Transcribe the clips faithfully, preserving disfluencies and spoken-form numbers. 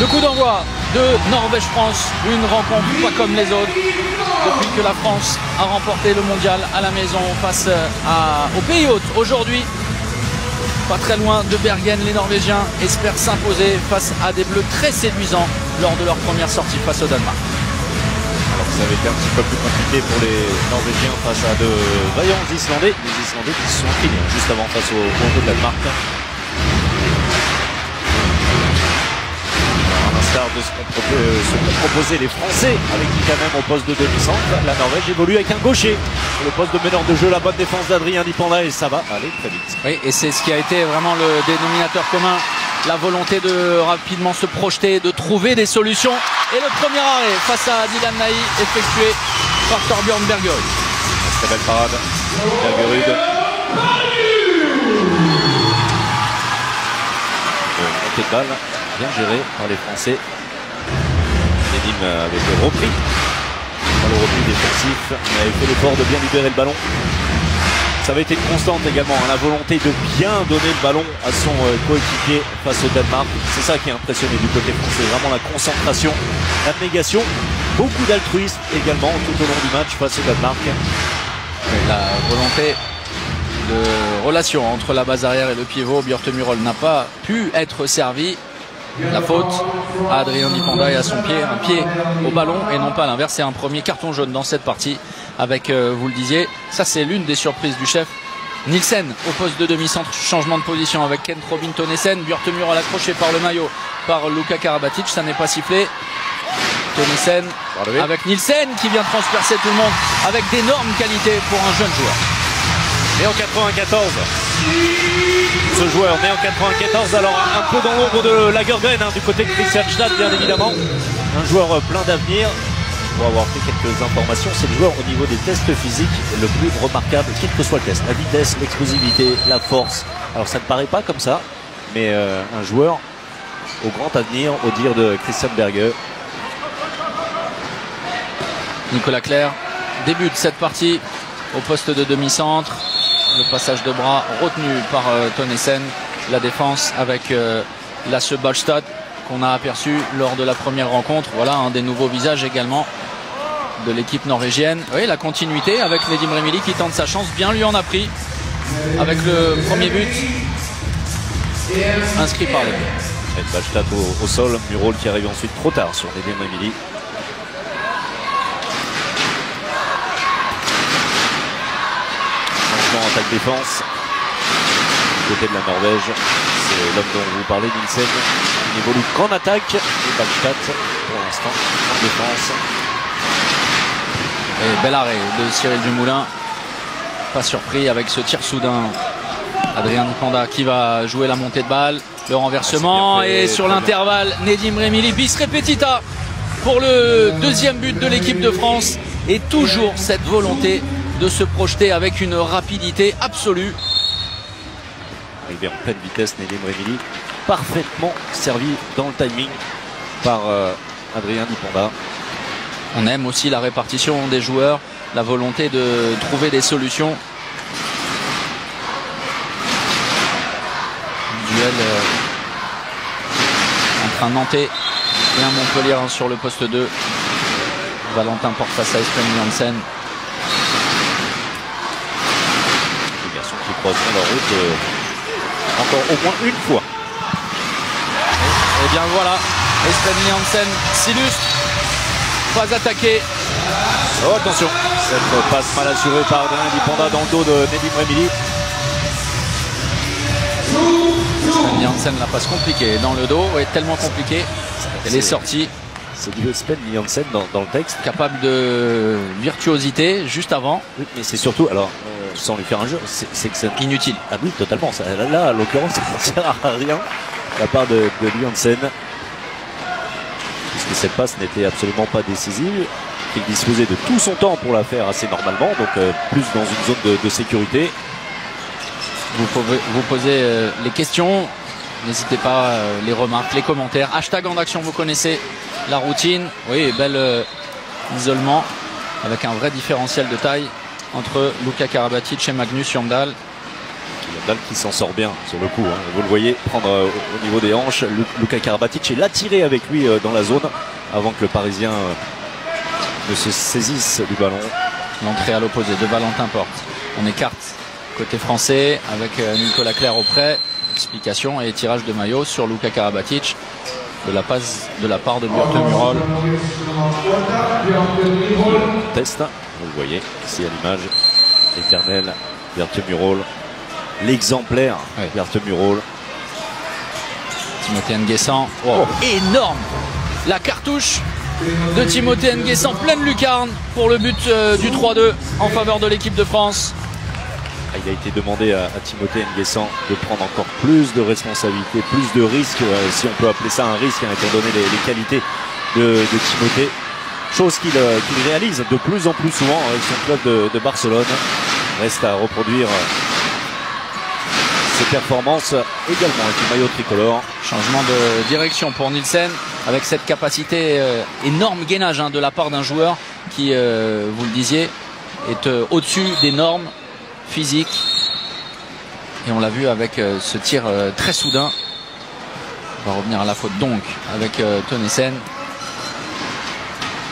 Le coup d'envoi de Norvège-France, une rencontre pas comme les autres depuis que la France a remporté le mondial à la maison face à, aux pays hôtes. Aujourd'hui, pas très loin de Bergen, les Norvégiens espèrent s'imposer face à des Bleus très séduisants lors de leur première sortie face au Danemark. Alors ça avait été un petit peu plus compliqué pour les Norvégiens face à de vaillants Islandais. Les Islandais qui se sont inclinés juste avant face au contre de Danemark. De ce qu'on euh, proposait les Français avec qui quand même au poste de demi-centre, la Norvège évolue avec un gaucher sur le poste de meneur de jeu, la bonne défense d'Adrien Dipanda et ça va aller très vite. Oui, et c'est ce qui a été vraiment le dénominateur commun, la volonté de rapidement se projeter, de trouver des solutions. Et le premier arrêt face à Dylan Naï effectué par Torbjörn Bergerud. Très belle parade, Bergerud. Montée de balle bien géré par les Français. Nedim avec le repris. Le repris défensif. Il avait fait l'effort de bien libérer le ballon. Ça avait été une constante également. Hein, la volonté de bien donner le ballon à son coéquipier face au Danemark. C'est ça qui a impressionné du côté français. Vraiment la concentration, l'abnégation. Beaucoup d'altruisme également tout au long du match face au Danemark. La volonté de relation entre la base arrière et le pivot. Björn Myrol n'a pas pu être servi. La faute à Adrien Dipanda et à son pied, un pied au ballon et non pas à l'inverse. C'est un premier carton jaune dans cette partie avec, euh, vous le disiez, ça c'est l'une des surprises du chef. Nielsen au poste de demi-centre, changement de position avec Kent Robin Tønnesen. Björn Myrol accroché par le maillot par Luca Karabatic, ça n'est pas sifflé. Tønnesen avec Nielsen qui vient transpercer tout le monde avec d'énormes qualités pour un jeune joueur. Et en quatre-vingt-quatorze, ce joueur né en quatre-vingt-quatorze, alors un peu dans l'ombre de Lagergren, hein, du côté de Christian O'Sullivan bien évidemment. Un joueur plein d'avenir. Pour avoir fait quelques informations, c'est le joueur au niveau des tests physiques le plus remarquable, quel que soit le test. La vitesse, l'explosivité, la force. Alors ça ne paraît pas comme ça, mais euh, un joueur au grand avenir, au dire de Christian Berger. Nicolas Claire débute cette partie au poste de demi-centre. Le passage de bras retenu par euh, Tønnesen. La défense avec euh, Lasse Ballstad qu'on a aperçu lors de la première rencontre. Voilà un des nouveaux visages également de l'équipe norvégienne. Oui, la continuité avec Nedim Remili qui tente sa chance. Bien lui en a pris avec le premier but inscrit par les Bleus. Ballstad au, au sol. Myrol qui arrive ensuite trop tard sur Nedim Remili. En attaque défense du côté de la Norvège, c'est l'homme dont vous parlez, Nielsen, qui n'évolue qu'en attaque et Ballstad pour l'instant en défense. Et bel arrêt de Cyril Dumoulin, pas surpris avec ce tir soudain. Adrien Dipanda qui va jouer la montée de balle, le renversement ah, et sur l'intervalle Nedim Remili bis repetita pour le deuxième but de l'équipe de France et toujours cette volonté de se projeter avec une rapidité absolue. Arrivé en pleine vitesse, Nedim Remili, parfaitement servi dans le timing par euh, Adrien Dipanda. On aime aussi la répartition des joueurs, la volonté de trouver des solutions. Duel euh, entre un Nantais et un Montpellier hein, sur le poste deux. Valentin Porte face à Espen Nielsen. Leur route euh, encore au moins une fois. Et, et bien voilà, Espen Lie Hansen s'illustre, pas attaqué. Oh, attention, cette passe mal assurée par Adrien Dipanda dans le dos de Nedim Remili. Espen Lie Hansen, la passe compliquée dans le dos, est tellement compliquée. Elle est sortie. C'est du Espen Lie Hansen dans, dans le texte. Capable de virtuosité juste avant. Oui, mais c'est surtout alors. Sans lui faire un jeu, c'est que c'est inutile. Ah oui, totalement. Ça, là, là, à l'occurrence, ça ne sert à rien de la part de, de Lie Hansen. Puisque cette passe n'était absolument pas décisive. Il disposait de tout son temps pour la faire assez normalement, donc euh, plus dans une zone de, de sécurité. Vous pouvez vous poser euh, les questions. N'hésitez pas, euh, les remarques, les commentaires. Hashtag en action, vous connaissez la routine. Oui, bel euh, isolement avec un vrai différentiel de taille entre Luca Karabatic et Magnus Fredriksen. Il a Vildalen qui s'en sort bien sur le coup, hein. Vous le voyez prendre euh, au niveau des hanches Luca Karabatic et l'attirer avec lui euh, dans la zone avant que le Parisien euh, ne se saisisse du ballon. L'entrée à l'opposé de Valentin Porte. On écarte côté français avec euh, Nicolas Claire auprès. Explication et tirage de maillot sur Luca Karabatic de la passe de la part de Björn Murol. Test, vous le voyez ici à l'image, l'éternel Björn Murol, l'exemplaire oui. Björn Murol. Timothey N'Guessan, oh, oh. Énorme la cartouche de Timothey N'Guessan, pleine lucarne pour le but euh, du trois deux en faveur de l'équipe de France. Il a été demandé à, à Timothey N'Guessan de prendre encore plus de responsabilités, plus de risques, euh, si on peut appeler ça un risque, hein, étant donné les, les qualités de, de Timothey. Chose qu'il euh, qu'il réalise de plus en plus souvent avec son club de, de Barcelone. Reste à reproduire euh, ses performances également avec le maillot tricolore. Changement de direction pour Nielsen avec cette capacité euh, énorme gainage hein, de la part d'un joueur qui, euh, vous le disiez, est euh, au-dessus des normes physique, et on l'a vu avec euh, ce tir euh, très soudain. On va revenir à la faute donc avec euh, Tønnesen.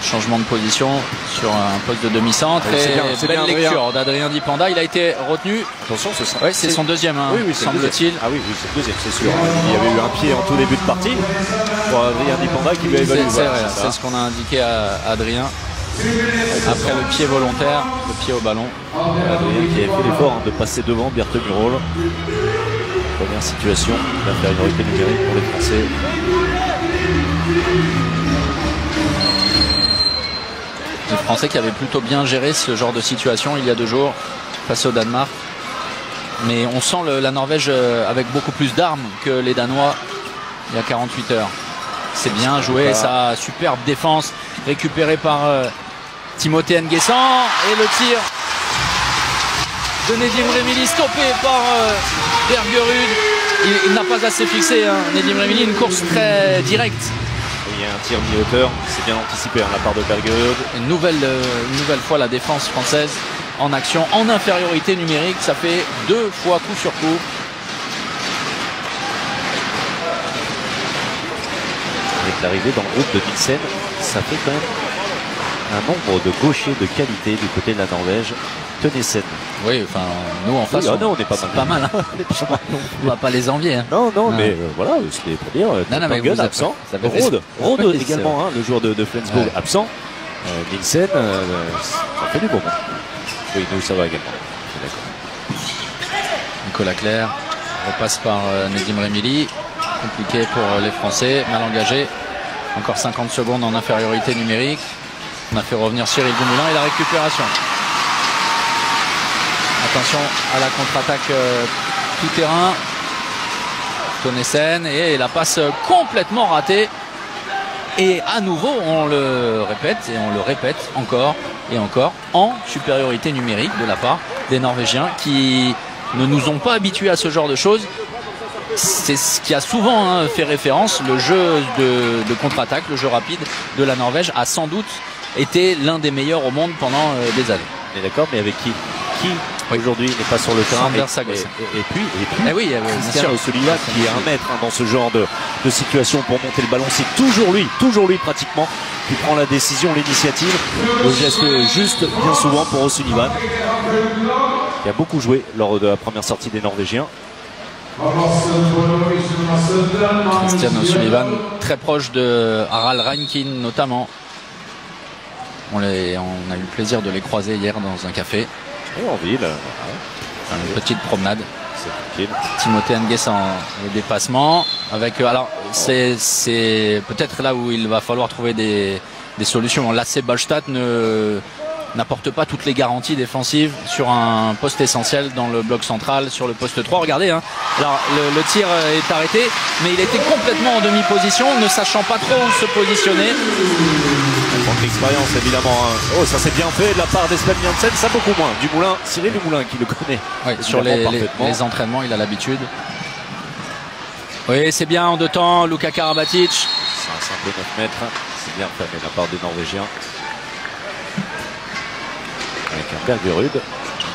Changement de position sur un poste de demi-centre, et belle lecture d'Adrien Dipanda. Il a été retenu. Attention, ce sera... ouais, c'est son deuxième, hein, oui, oui, semble-t-il. Ah oui, oui c'est le deuxième, c'est sûr. Il y avait eu un pied en tout début de partie pour Adrien Dipanda qui lui a évalué. C'est voilà, ce qu'on a indiqué à Adrien. Après le pied volontaire, le pied au ballon. Adrien qui a fait l'effort de passer devant Björn Murol. Première situation d'infériorité numérique pour les Français. Les Français qui avaient plutôt bien géré ce genre de situation il y a deux jours face au Danemark. Mais on sent le, la Norvège avec beaucoup plus d'armes que les Danois il y a quarante-huit heures. C'est bien joué, sa superbe défense récupérée par euh, Timothey N'Guessan, et le tir de Nedim Remili stoppé par euh, Bergerud. Il, il n'a pas assez fixé, hein, Nedim Remili, une course très directe. Il y a un tir mi-hauteur, c'est bien anticipé de la part de Bergerud. Une nouvelle, euh, une nouvelle fois la défense française en action, en infériorité numérique, ça fait deux fois coup sur coup. L'arrivée dans le groupe de Nielsen, ça fait quand même un nombre de gauchers de qualité du côté de la Norvège. Tønnesen. Oui, enfin, nous en face, oui, ah on, non, on est pas est mal. Pas mal hein. On va pas les envier. Hein. Non, non, non, mais euh, voilà, c'était pour dire. Non, non, mais vous absent. Rode, Rode également, hein, le joueur de, de Flensburg, ouais. Absent. Euh, Nielsen, euh, ça fait du bon. Oui, nous, ça va également. Nicolas Claire repasse par euh, Nedim Remili. Compliqué pour les Français, mal engagé. Encore cinquante secondes en infériorité numérique. On a fait revenir Cyril Dumoulin et la récupération. Attention à la contre-attaque euh, tout terrain. Tønnesen, et la passe complètement ratée. Et à nouveau, on le répète et on le répète encore et encore en supériorité numérique de la part des Norvégiens qui ne nous ont pas habitués à ce genre de choses. C'est ce qui a souvent hein, fait référence, le jeu de, de contre-attaque, le jeu rapide de la Norvège a sans doute été l'un des meilleurs au monde pendant euh, des années. On est d'accord, mais avec qui Qui oui. aujourd'hui n'est pas sur le terrain Sander Sagosen. Et, et, et puis, et puis eh oui, Christian O'Sullivan qui est un maître hein, dans ce genre de, de situation pour monter le ballon. C'est toujours lui, toujours lui pratiquement, qui prend la décision, l'initiative. Le geste juste bien souvent pour O'Sullivan, qui a beaucoup joué lors de la première sortie des Norvégiens. Christian O'Sullivan très proche de Harald Reinkind notamment. On, les, on a eu le plaisir de les croiser hier dans un café. Et en ville. Une petite promenade. Timothey N'Guessan en dépassement. Avec, alors c'est peut-être là où il va falloir trouver des, des solutions. L'A C Ballstadt ne... n'apporte pas toutes les garanties défensives sur un poste essentiel dans le bloc central, sur le poste trois. Regardez, hein. Alors, le, le tir est arrêté, mais il était complètement en demi-position, ne sachant pas trop où se positionner. Manque d'expérience, évidemment. Hein. Oh, ça c'est bien fait de la part d'Espen Nielsen, ça beaucoup moins. Dumoulin, Cyril Dumoulin qui le connaît. Oui, sur les, les, les entraînements, il a l'habitude. Oui, c'est bien en deux temps, Luca Karabatic. C'est cinq neuf mètres, c'est bien fait de la part des Norvégiens. Avec un Bergerud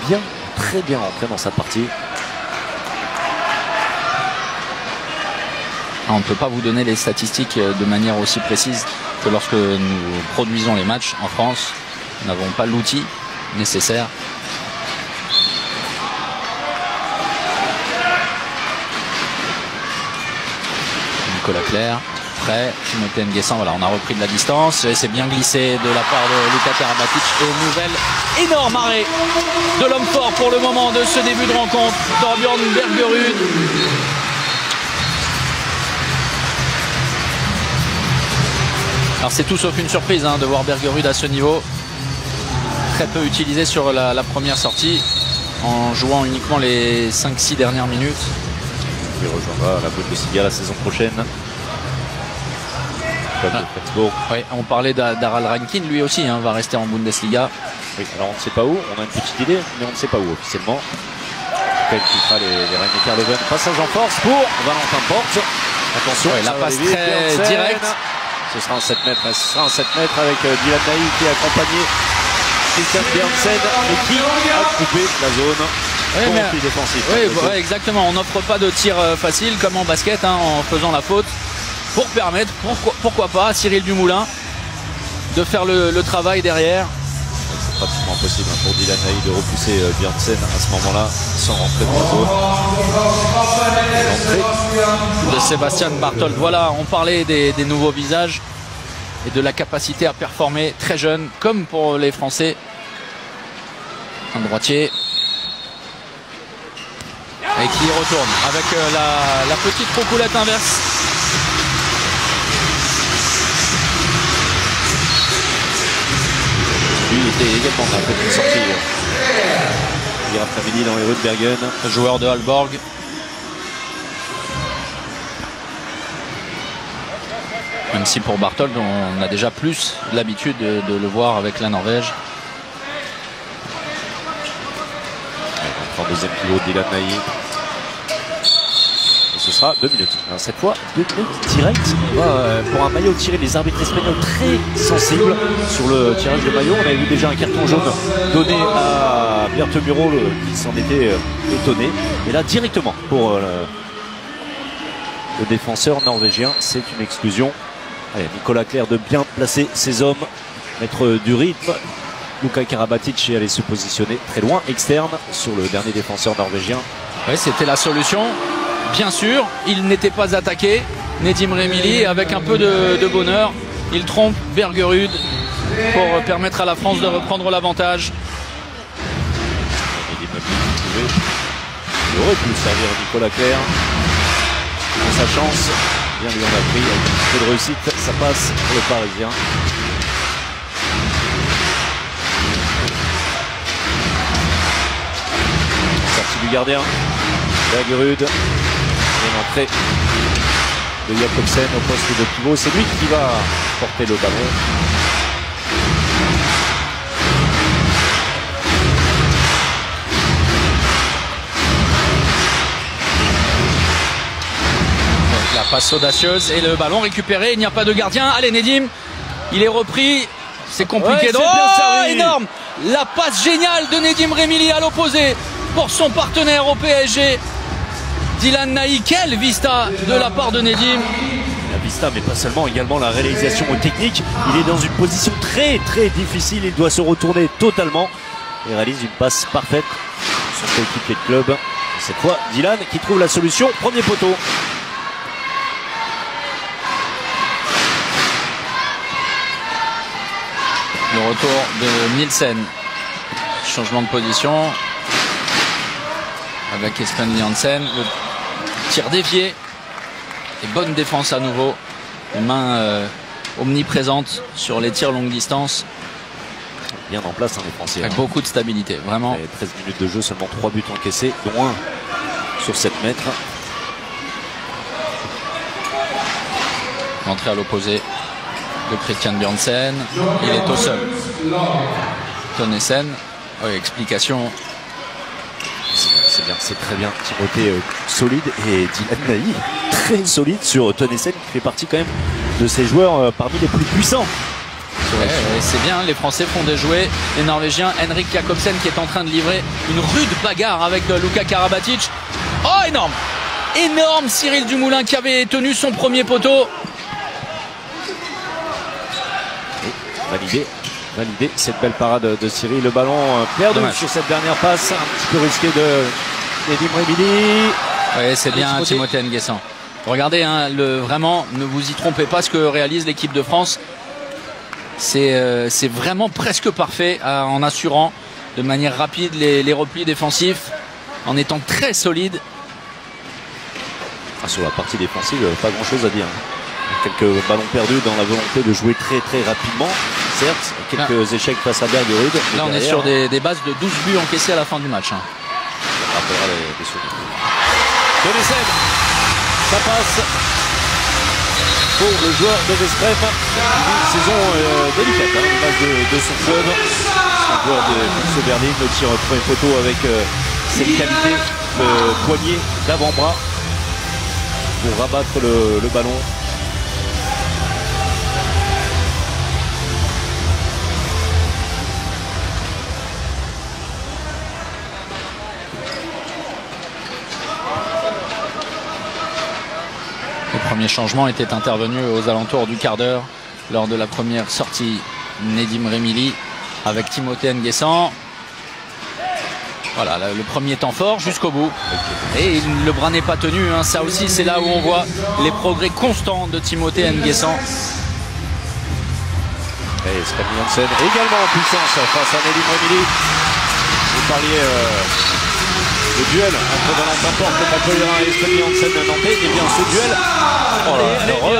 bien, très bien rentré dans sa partie. On ne peut pas vous donner les statistiques de manière aussi précise que lorsque nous produisons les matchs en France. Nous n'avons pas l'outil nécessaire. Nicolas Claire, prêt, Timothey N'Guessan, voilà, on a repris de la distance, c'est bien glissé de la part de Luca Karabatic, et nouvelle énorme arrêt de l'homme fort pour le moment de ce début de rencontre, Torbjörn Bergerud. Alors c'est tout sauf une surprise hein, de voir Bergerud à ce niveau, très peu utilisé sur la, la première sortie, en jouant uniquement les cinq six dernières minutes. Il rejoindra la Bundesliga la saison prochaine. Ah. Oui, on parlait d'Harald Reinkind, lui aussi hein, va rester en Bundesliga. Oui, alors on ne sait pas où, on a une petite idée, mais on ne sait pas où officiellement. Quel qui fera les, les Rhein-Neckar-Löwen. Passage en force pour Valentin Porte. Attention, ouais, la passe très directe. Ce sera en sept mètres, ce sera en sept mètres avec euh, Dylan Naï qui est accompagné Christian Hansen et qui a coupé la zone. Oui, mais, défensif, oui, hein, ouais, exactement, on n'offre pas de tir euh, facile comme en basket hein, en faisant la faute pour permettre, pourquoi, pourquoi pas à Cyril Dumoulin de faire le, le travail derrière. C'est pratiquement impossible hein, pour Dylan Naï de repousser euh, Bjørnsen à ce moment-là sans rentrer dans la zone. L'entrée de Sébastien Barthold. Voilà, on parlait des, des nouveaux visages et de la capacité à performer très jeune comme pour les Français. Un droitier. Et qui retourne avec la, la petite roucoulette inverse. Lui il était également dans la petite sortie hier après-midi dans les rues de Bergen. Le joueur de Halborg. Même si pour Barthold on a déjà plus l'habitude de, de le voir avec la Norvège. En deuxième pivot, Dylan Naï. Et ce sera deux minutes. Alors cette fois, deux minutes directes. Euh, pour un maillot tiré, les arbitres espagnols très sensibles sur le tirage de maillot. On avait vu déjà un carton jaune donné à Bertemuro qui s'en était euh, étonné. Et là, directement pour euh, le, le défenseur norvégien, c'est une exclusion. Allez, Nicolas Claire de bien placer ses hommes, mettre euh, du rythme. Luca Karabatic allait se positionner très loin, externe, sur le dernier défenseur norvégien. Oui, c'était la solution. Bien sûr, il n'était pas attaqué. Nedim Remili, avec un peu de, de bonheur, il trompe Bergerud pour permettre à la France de reprendre l'avantage. Il aurait pu servir Nicolas Claire. Dans sa chance, bien lui en a pris. Avec un peu de réussite, ça passe pour le Parisien. Du gardien, Bergerud, et l'entrée de Jacobsen au poste de pivot. C'est lui qui va porter le ballon. Donc la passe audacieuse et le ballon récupéré. Il n'y a pas de gardien. Allez Nedim, il est repris. C'est compliqué. Ouais, oh, bien servi. Énorme. La passe géniale de Nedim Remili à l'opposé. Pour son partenaire au P S G, Dylan Naï, quelle vista de la part de Nedim. La vista, mais pas seulement, également la réalisation technique. Il est dans une position très très difficile, il doit se retourner totalement et réalise une passe parfaite sur son équipe de club. Et cette fois, Dylan qui trouve la solution, premier poteau. Le retour de Nielsen, changement de position. Avec Espen Lie Hansen, le tir dévié et bonne défense à nouveau. Une main euh, omniprésente sur les tirs longue distance. Bien en place, hein, les Français. Avec hein. beaucoup de stabilité, vraiment. Et treize minutes de jeu, seulement trois buts encaissés, dont un sur sept mètres. L'entrée à l'opposé de Christian Bjørnsen. Il est au sol. Tønnesen, oui, explication. C'est très bien, Timothey euh, solide et Dylan Naï très solide sur Tønnesen qui fait partie quand même de ces joueurs euh, parmi les plus puissants. Ouais, c'est bien, les Français font des jouets. Les Norvégiens, Henrik Jacobsen qui est en train de livrer une rude bagarre avec euh, Luca Karabatic. Oh, énorme énorme Cyril Dumoulin qui avait tenu son premier poteau. Et validé, validé cette belle parade de Cyril. Le ballon perdu sur cette dernière passe, un petit peu risqué de Nedim Remili. Oui, c'est bien Timothey N'Guessan. Regardez, hein, le, vraiment, ne vous y trompez pas, ce que réalise l'équipe de France. C'est euh, vraiment presque parfait à, en assurant de manière rapide les, les replis défensifs, en étant très solide. Ah, sur la partie défensive, pas grand chose à dire. Quelques ballons perdus dans la volonté de jouer très très rapidement, certes, quelques ah. échecs face à Bergerud. Là on derrière, est sur des, des bases de douze buts encaissés à la fin du match. Hein. On rappellera les, les souvenirs. Tønnesen, ça passe pour le joueur de Vestreff. Une saison euh, délicate, hein, une base de, de son club. Son joueur de Luxe Berlin le tire premier poteau avec euh, cette qualité de poignet d'avant-bras pour rabattre le, le ballon. Le premier changement était intervenu aux alentours du quart d'heure lors de la première sortie. Nedim Remili avec Timothey N'Guessan. Voilà, le premier temps fort jusqu'au bout. Et le bras n'est pas tenu, hein. Ça aussi c'est là où on voit les progrès constants de Timothey N'Guessan. Et Espen Nielsen également en puissance face à Nedim Remili. Vous parliez... Euh... Le duel entre Valentin Porte, Montpellier et Espen Nielsen de Nantes, et bien ce duel. Oh là,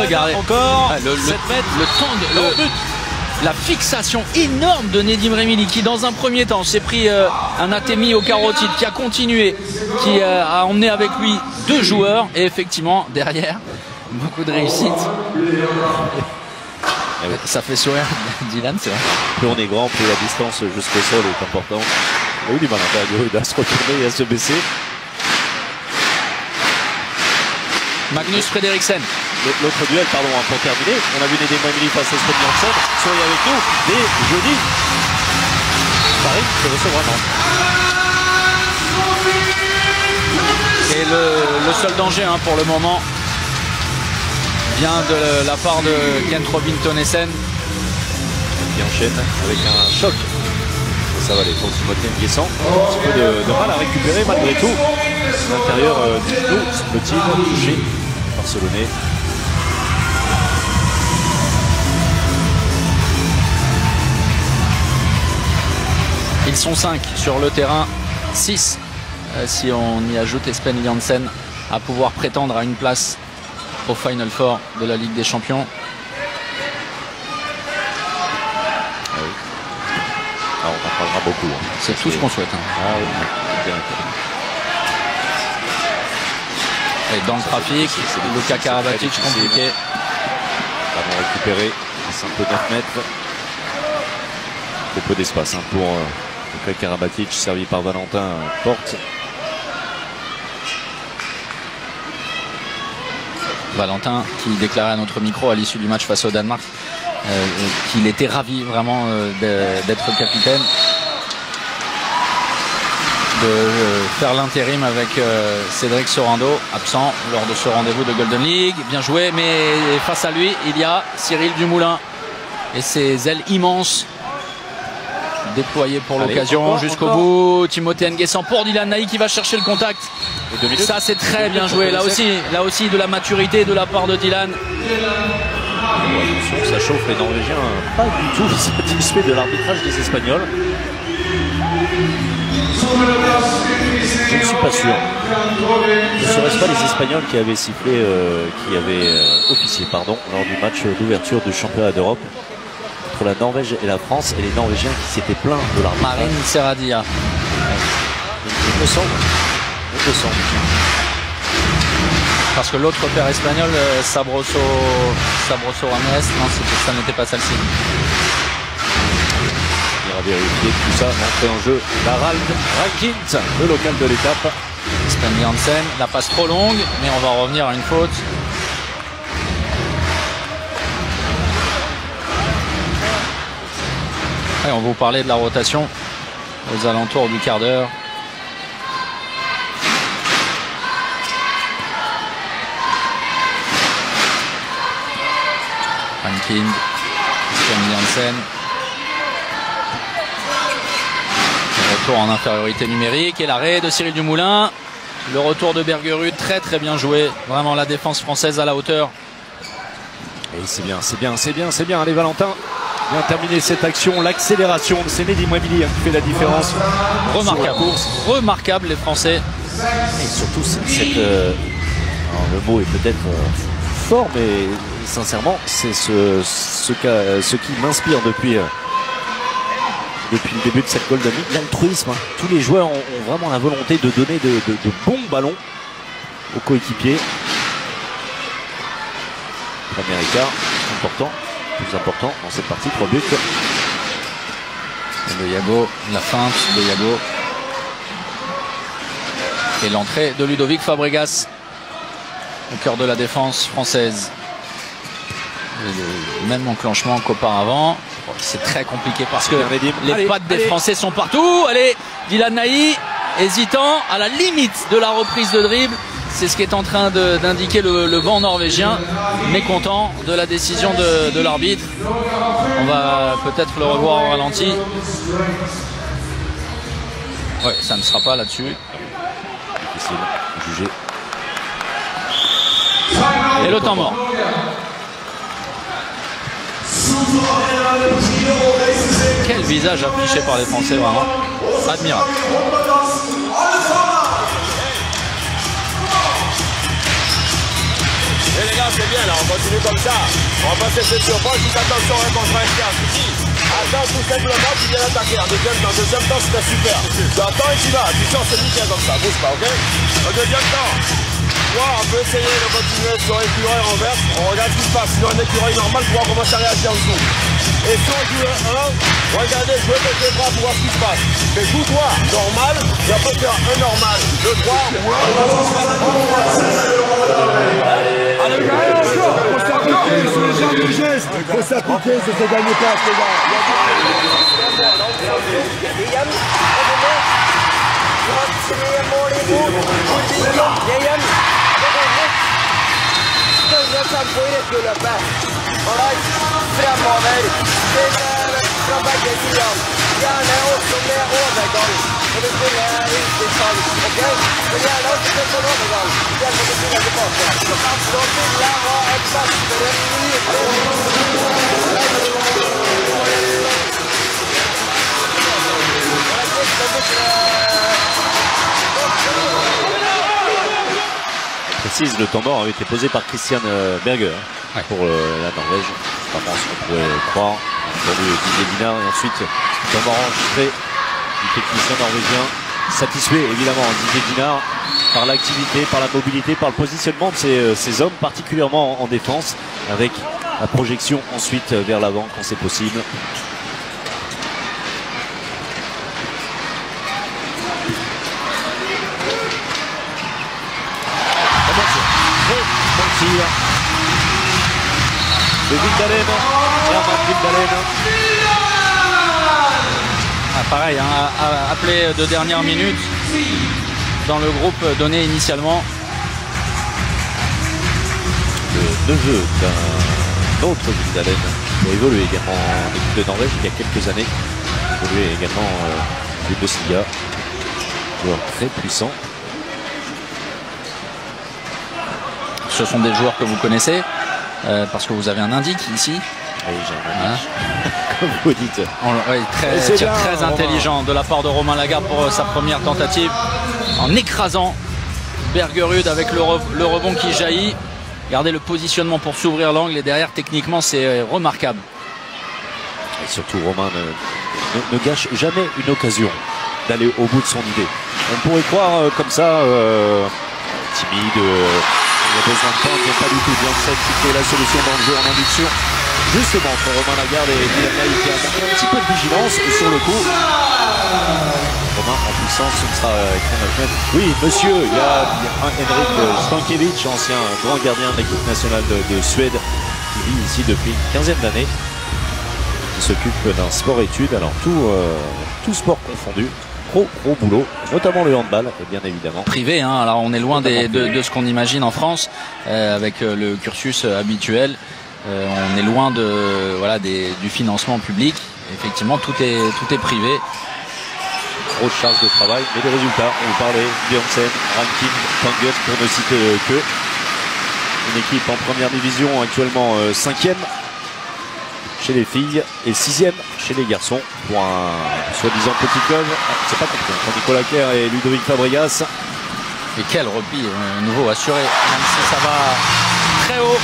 regardez encore le, le, sept mètres, le temps de le, le but. La fixation énorme de Nedim Remili qui dans un premier temps s'est pris euh, un atémi au carotide, qui a continué, qui euh, a emmené avec lui deux joueurs, et effectivement derrière beaucoup de réussite. Ah oui. Ça fait sourire Dylan, c'est vrai. Plus on est grand, plus la distance jusqu'au sol est importante. Il a eu du mal à se retourner et à se baisser. Magnus Fredriksen. L'autre duel, pardon, pour terminer. On a vu Nedim Remili face à Espen Nielsen. Soyez avec nous dès jeudi. Paris, je recevrai Nantes. Et le, le seul danger hein, pour le moment vient de la part de Kent Robin Tønnesen. Qui enchaîne avec un choc. Ça va aller pour Timothey N'Guessan. Un petit peu de, de mal à récupérer malgré tout. L'intérieur euh, du genou, semble-t-il, touché Barcelonais. Ils sont cinq sur le terrain, six euh, si on y ajoute Espen Lie Hansen à pouvoir prétendre à une place au Final Four de la Ligue des Champions. Ah, on en parlera beaucoup. Hein. C'est tout ce qu'on souhaite. Hein. Ah, oui. Et dans le trafic, Luca Karabatic compliqué. Pardon, récupéré. C'est un peu neuf mètres. Trop peu d'espace hein, pour euh, Luca Karabatic, servi par Valentin Porte. Valentin qui déclarait à notre micro à l'issue du match face au Danemark euh, qu'il était ravi vraiment euh, d'être capitaine, de euh, faire l'intérim avec euh, Cédric Sorando, absent lors de ce rendez-vous de Golden League. Bien joué, mais face à lui il y a Cyril Dumoulin et ses ailes immenses déployées pour l'occasion jusqu'au bout. Timothey N'Guessan pour Dylan Naï qui va chercher le contact. Et ça c'est très bien joué, là aussi, là aussi de la maturité de la part de Dylan. Attention, ça chauffe les Norvégiens, pas du tout satisfaits de l'arbitrage des Espagnols. Je ne suis pas sûr. Ne serait-ce pas les Espagnols qui avaient sifflé, euh, qui avaient euh, officié pardon, lors du match d'ouverture du championnat d'Europe entre la Norvège et la France, et les Norvégiens qui s'étaient plaints de l'arbitrage. Marine Serradia. Il me semble. Parce que l'autre paire espagnole, Sabroso, Sabroso Ramirez, non, ça n'était pas celle-ci. Il ira vérifier tout ça, l'entrée en jeu d'Harald Reinkind, le local de l'étape. Espen Lie Hansen, la passe trop longue, mais on va revenir à une faute. Et on va vous parler de la rotation aux alentours du quart d'heure. Reinkind, Espen Lie Hansen. Retour en infériorité numérique et l'arrêt de Cyril Dumoulin. Le retour de Bergerud, très très bien joué. Vraiment la défense française à la hauteur. Et c'est bien, c'est bien, c'est bien, c'est bien. Allez Valentin, bien terminé cette action. L'accélération de Nedim Remili qui fait la différence. Remarquable, remarquable les Français. Et surtout cette... cette euh... Alors, le mot est peut-être euh, fort, mais sincèrement, c'est ce, ce, euh, ce qui m'inspire depuis... Euh... Depuis le début de cette Golden League, l'altruisme. Hein. Tous les joueurs ont, ont vraiment la volonté de donner de, de, de bons ballons aux coéquipiers. Premier écart, important, plus important dans cette partie, trois buts. Le Yago, la feinte de Yago. Et l'entrée de Ludovic Fabregas au cœur de la défense française. Le même enclenchement qu'auparavant. C'est très compliqué parce que les allez, pattes des allez. Français sont partout. Allez, Dylan Naï, hésitant, à la limite de la reprise de dribble. C'est ce qui est en train d'indiquer le, le banc norvégien, mécontent de la décision de, de l'arbitre. On va peut-être le revoir au ralenti. Ouais, ça ne sera pas là-dessus. Difficile de juger. Et le temps mort. Quel visage affiché par les Français, vraiment admirable. Et les gars, c'est bien là, on continue comme ça. On va passer cette surprise, juste attention, on répond à un casque. Attends tout simplement, tu viens d'attaquer. En deuxième temps, deuxième temps, c'était super. Tu attends et tu vas, tu sens celui qui est comme ça, bouge pas, ok? En deuxième temps. On peut essayer de continuer sur l'écureuil en vert, on regarde ce qui se passe, sur un écureuil normal pour voir comment ça réagit en dessous. Et sur l'écureuil un, regardez, je vais mettre les bras pour voir ce qui se passe. Mais tout droit, normal, il va peut faire un normal, deux, trois, allez, faut s'appliquer sur les jambes du geste, faut s'appliquer sur ces derniers passes, les gars. Précise, le temps mort avait été posé par Christian Berger. Ouais. Pour euh, la Norvège, pas mal ce qu'on pouvait croire, pour lui Didier Dinart, et ensuite comme enregistré du technicien norvégien, satisfait évidemment Didier Dinart par l'activité, par la mobilité, par le positionnement de ces, ces hommes, particulièrement en, en défense, avec la projection ensuite vers l'avant quand c'est possible. Bon tir. Bon tir. De Vildalen, Hermann Vildalen. Ah, pareil, hein, appelé de dernière minute dans le groupe donné initialement. Le jeu d'un autre Vildalen qui a évolué également en équipe de Norvège il y a quelques années. Il a évolué également en Bundesliga. Joueur très puissant. Ce sont des joueurs que vous connaissez. Euh, parce que vous avez un indique ici. Oui, j'ai un indique. Hein comme vous dites. On, oui, très bien, très intelligent Romain. De la part de Romain Lagarde pour euh, sa première tentative en écrasant Bergerud avec le, re le rebond qui jaillit. Regardez le positionnement pour s'ouvrir l'angle et derrière techniquement c'est euh, remarquable. Et surtout Romain ne, ne, ne gâche jamais une occasion d'aller au bout de son idée. On pourrait croire euh, comme ça euh, timide. Euh, Il y a besoin de temps, il n'y a pas du tout bien celle qui fait la solution dans le jeu en induction. Justement, entre Romain Lagarde et Dylan Naï qui a un petit peu de vigilance sur le coup. Romain en puissance, ce ne sera écrit. Oui, monsieur, il y a Henrik Stankiewicz, ancien grand gardien de l'équipe nationale de, de Suède, qui vit ici depuis une quinzaine d'années, qui s'occupe d'un sport-études, alors tout, euh, tout sport confondu. Gros, gros boulot, notamment le handball, bien évidemment. Privé, hein, alors on est loin des, de, de ce qu'on imagine en France, euh, avec le cursus habituel. Euh, on est loin de, voilà, des, du financement public. Effectivement, tout est, tout est privé. Grosse charge de travail, mais des résultats. On vous parlait, Bjørnsen, Rankin, Tangus, pour ne citer que. Une équipe en première division, actuellement cinquième chez les filles et sixième chez les garçons. Pour un soi-disant petit club, c'est pas compris. Nicolas Claire et Ludovic Fabregas. Et quel repli, euh, nouveau assuré, même si ça va très haut.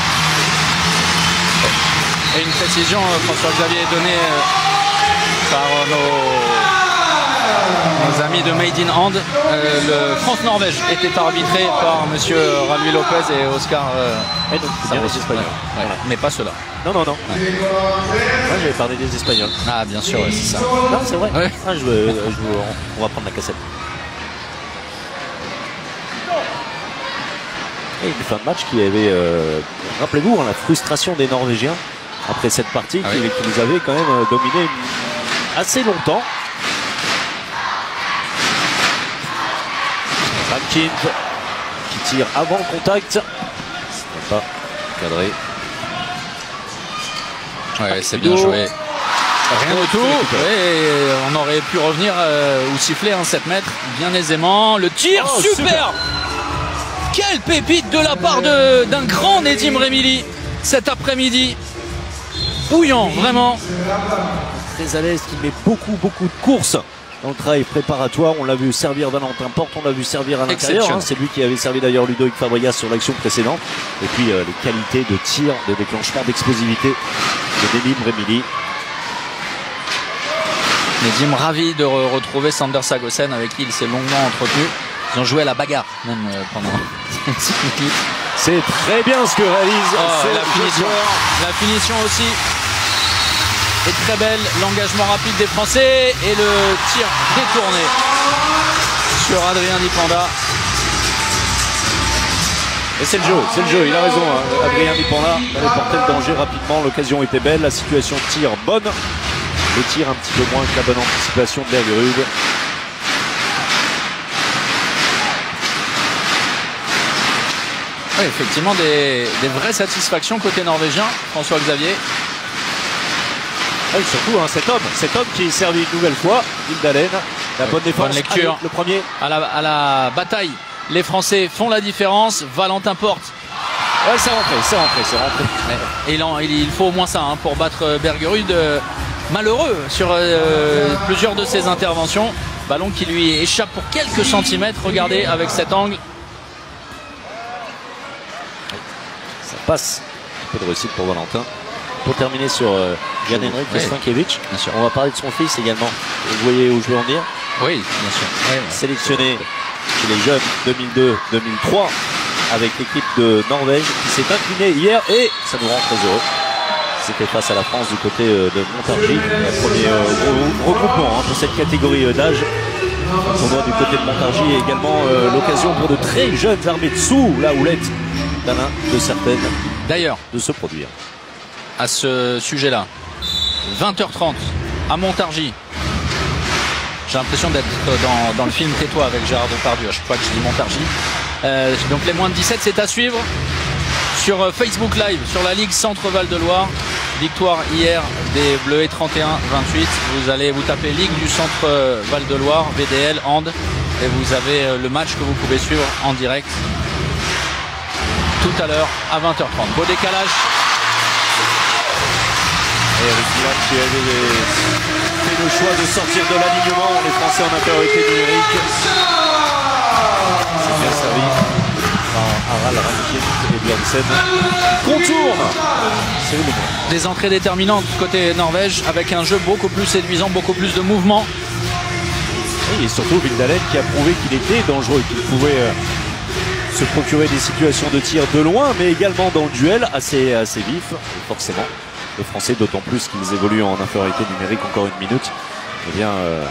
Et une précision, François-Xavier, est donnée par nos, nos amis de Made in Hand. Euh, le France-Norvège était arbitré par monsieur Ramil Lopez et Oscar euh, et donc, bien les Espagnols. Ouais, voilà. Mais pas ceux-là. Non, non, non. Ouais. Moi, j'avais parlé des Espagnols. Ah, bien sûr, ouais, c'est ça. Non, c'est vrai. Ouais. Ah, je veux, euh, je veux, on va prendre la cassette. Et une fin de match qui avait, euh, rappelez-vous, hein, la frustration des Norvégiens après cette partie ah qui, oui. qui nous avait quand même euh, dominé assez longtemps. Rankin qui tire avant le contact. Ce n'est pas cadré. Ouais, c'est bien joué. Rien du tout. Ouais, on aurait pu revenir euh, ou siffler un sept mètres bien aisément. Le tir oh, super, super. Quelle pépite de la part d'un grand Nedim Remili cet après-midi. Bouillant, vraiment. Très à l'aise, qui met beaucoup, beaucoup de courses dans le travail préparatoire. On l'a vu servir Valentin Porte, on l'a vu servir à l'intérieur. Hein. C'est lui qui avait servi d'ailleurs Ludovic Fabregas sur l'action précédente. Et puis euh, les qualités de tir, de déclenchement, d'explosivité de Nedim Remili. Nedim ravi de re retrouver Sander Sagosen, avec qui il s'est longuement entretenu. Ils ont joué à la bagarre même pendant. C'est très bien ce que réalise. Oh, la finition. La finition aussi est très belle. L'engagement rapide des Français et le tir détourné sur Adrien Dipanda. Et c'est le jeu, c'est le jeu. Il a raison. Hein. Adrien Dipanda avait porté le danger rapidement. L'occasion était belle. La situation de tir bonne. Le tir un petit peu moins que la bonne anticipation de Bergerud. Oui, effectivement, des, des vraies satisfactions côté norvégien, François-Xavier. Ah oui, surtout hein, cet homme, cet homme qui est servi une nouvelle fois, Vildalen, la oui, bonne défense, bonne lecture. Le premier. À la, à la bataille, les Français font la différence, Valentin Porte. Ouais, c'est rentré, c'est rentré, c'est rentré. Et il, en, il faut au moins ça hein, pour battre Bergerud, euh, malheureux sur euh, plusieurs de ses interventions. Ballon qui lui échappe pour quelques centimètres, regardez avec cet angle. Passe un peu de réussite pour Valentin. Pour terminer sur euh, Jan-Henrik Stankiewicz, on va parler de son fils également. Vous voyez où je veux en dire. Oui, bien sûr. Oui, oui. Sélectionné chez les jeunes deux mille deux deux mille trois avec l'équipe de Norvège qui s'est inclinée hier et ça nous rend très heureux. C'était face à la France du côté euh, de Montargis. Le premier euh, gros, regroupement hein, pour cette catégorie euh, d'âge. On voit du côté de Montargis également euh, l'occasion pour de très jeunes armées de sous la houlette de certaines d'ailleurs de se produire. À ce sujet là, vingt heures trente à Montargis. J'ai l'impression d'être dans, dans le film Tais-toi avec Gérard Depardieu, je crois que je dis Montargis. Euh, donc les moins de dix-sept, c'est à suivre sur Facebook Live, sur la Ligue Centre-Val de Loire. Victoire hier des Bleus et trente et un à vingt-huit. Vous allez vous taper Ligue du Centre-Val de Loire, V D L, Hand, et vous avez le match que vous pouvez suivre en direct tout à l'heure à vingt heures trente. Beau décalage. Et Eric Dylan qui avait fait le choix de sortir de l'alignement. Les Français en infériorité numérique. C'est bien servi par Harald Reinkind et Bjørnsen. Contour. C'est le moment. Des entrées déterminantes côté Norvège avec un jeu beaucoup plus séduisant, beaucoup plus de mouvement. Et surtout Vildalen qui a prouvé qu'il était dangereux et qu'il pouvait... Euh, se procurer des situations de tir de loin, mais également dans le duel, assez, assez vif, forcément. Les Français, d'autant plus qu'ils évoluent en infériorité numérique, encore une minute, eh bien, euh,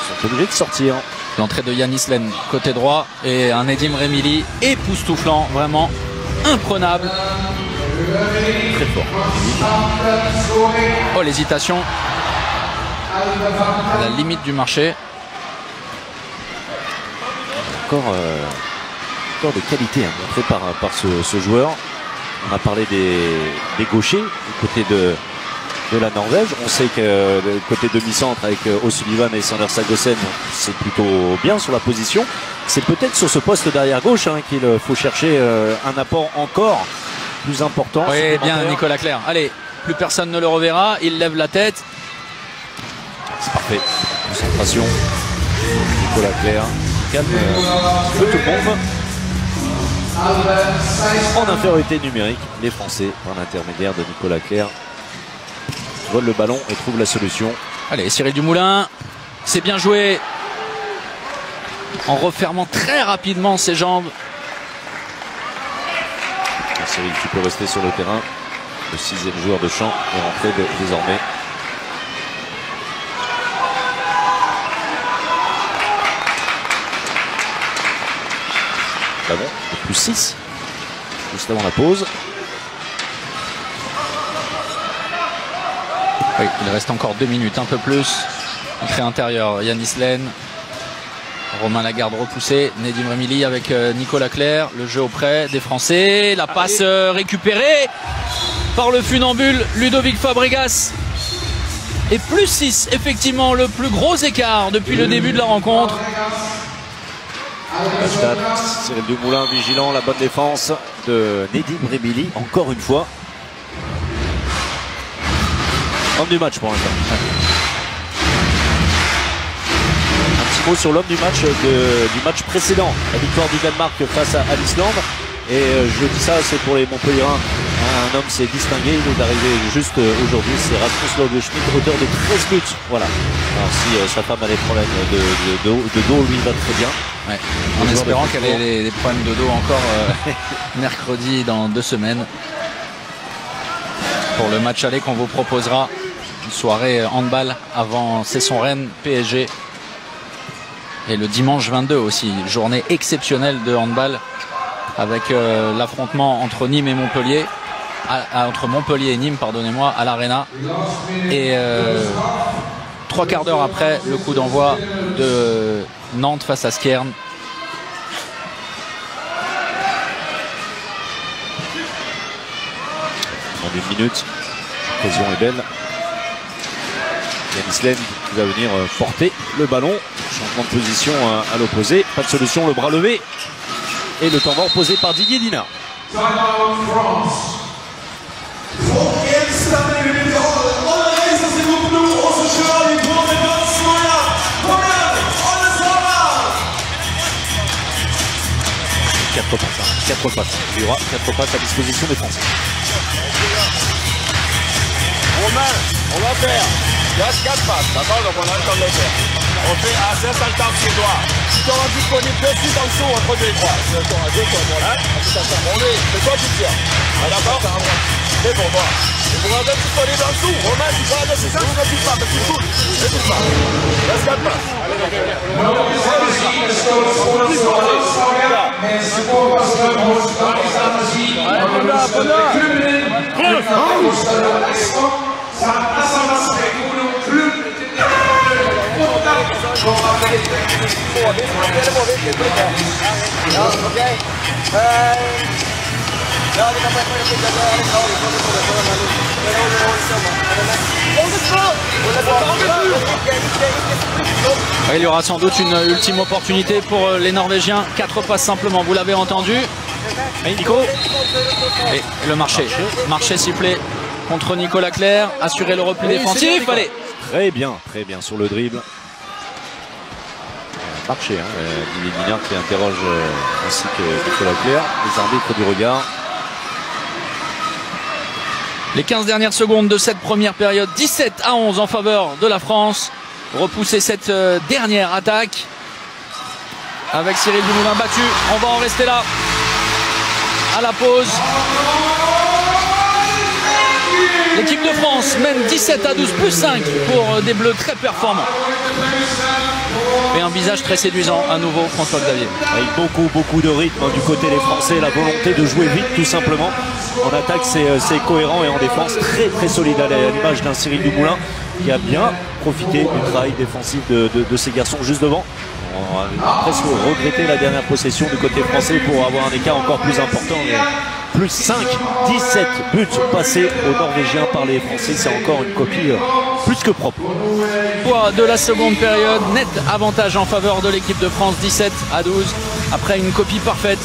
ils sont obligés de sortir. L'entrée de Yanis Lenne, côté droit, et un Nedim Remili époustouflant, vraiment imprenable. Très fort. Oh, l'hésitation. À la limite du marché. Encore... Euh... de qualité hein, montré par, par ce, ce joueur. On a parlé des, des gauchers du côté de, de la Norvège. On sait que euh, côté demi-centre avec euh, O'Sullivan et Sander Sagosen, c'est plutôt bien sur la position. C'est peut-être sur ce poste derrière gauche hein, qu'il faut chercher euh, un apport encore plus important. Oui, bien Nicolas Claire. Allez, plus personne ne le reverra. Il lève la tête. C'est parfait. Concentration. Nicolas Claire. Calme. Euh, Feu de bombe. En infériorité numérique, les Français, par l'intermédiaire de Nicolas Claire, volent le ballon et trouvent la solution. Allez, Cyril Dumoulin, c'est bien joué. En refermant très rapidement ses jambes. Cyril qui peut rester sur le terrain. Le sixième joueur de champ est rentré de, désormais. Ballon de plus six, juste avant la pause. Oui, il reste encore deux minutes, un peu plus. Entrée intérieure, Yanis Lenne. Romain Lagarde repoussé. Nedim Remili avec Nicolas Claire. Le jeu auprès des Français. La passe Allez. récupérée par le funambule Ludovic Fabregas. Et plus six, effectivement, le plus gros écart depuis le début de la rencontre. Cyril Dumoulin vigilant la bonne défense de Nedim Remili, encore une fois. Homme du match pour l'instant. Un petit mot sur l'homme du match de, du match précédent, la victoire du Danemark face à, à l'Islande. Et je dis ça, c'est pour les Montpellierains. Un homme s'est distingué, il est arrivé juste aujourd'hui, c'est Rasmus Lauge-Schmidt, auteur de treize buts. Voilà. Alors si euh, sa femme a des problèmes de, de, de, de dos, lui va très bien. Ouais. En espérant qu'elle ait des problèmes de dos encore euh, mercredi dans deux semaines. Pour le match aller qu'on vous proposera, une soirée handball avant Cesson Rennes P S G. Et le dimanche vingt-deux aussi, journée exceptionnelle de handball avec euh, l'affrontement entre Nîmes et Montpellier. À, à, entre Montpellier et Nîmes, pardonnez-moi, à l'Arena. Et euh, trois quarts d'heure après, le coup d'envoi de Nantes face à Skjern. En une minute, l'occasion est belle. Yanis Lenne qui va venir porter le ballon. Changement de position à, à l'opposé. Pas de solution, le bras levé. Et le temps mort posé par Didier Dinart. Quatre passes, quatre passes. Il y aura quatre passes à disposition des Français. Romain, on va faire. Il reste quatre passes. D'accord, donc on a le temps de les faire. On fait assez ça le temps chez toi. Tu t'en rends disponible petit en dessous entre deux et trois. Deux fois, deux fois, voilà. On est, c'est toi qui tires. D'accord, c'est pour moi. Tu pourras être disponible en dessous. Romain, tu prends la décision, tu ne touches pas, mais tu touches. Tu ne touches pas. Il reste quatre passes. Il y aura sans doute une ultime opportunité pour les Norvégiens. Quatre passes simplement, vous l'avez entendu. Et Nico. Et le marché. Marché sifflé contre Nicolas Claire. Assurer le repli défensif. Allez. Très bien, très bien sur le dribble. Marché. Hein. Didier Dinart qui interroge ainsi que Nicolas Claire. Les arbitres du regard. Les quinze dernières secondes de cette première période. dix-sept à onze en faveur de la France. Repousser cette dernière attaque. Avec Cyril Dumoulin battu. On va en rester là. À la pause. L'équipe de France mène dix-sept à douze, plus cinq pour des Bleus très performants. Et un visage très séduisant à nouveau, François-Xavier. Avec beaucoup, beaucoup de rythme hein, du côté des Français, la volonté de jouer vite tout simplement. En attaque, c'est cohérent et en défense, très, très solide à l'image d'un Cyril Dumoulin qui a bien profité du travail défensif de, de, de ces garçons juste devant. On a presque regretté la dernière possession du côté français pour avoir un écart encore plus important. Mais... plus cinq, dix-sept buts passés aux Norvégiens par les Français. C'est encore une copie plus que propre. De la seconde période, net avantage en faveur de l'équipe de France, dix-sept à douze. Après une copie parfaite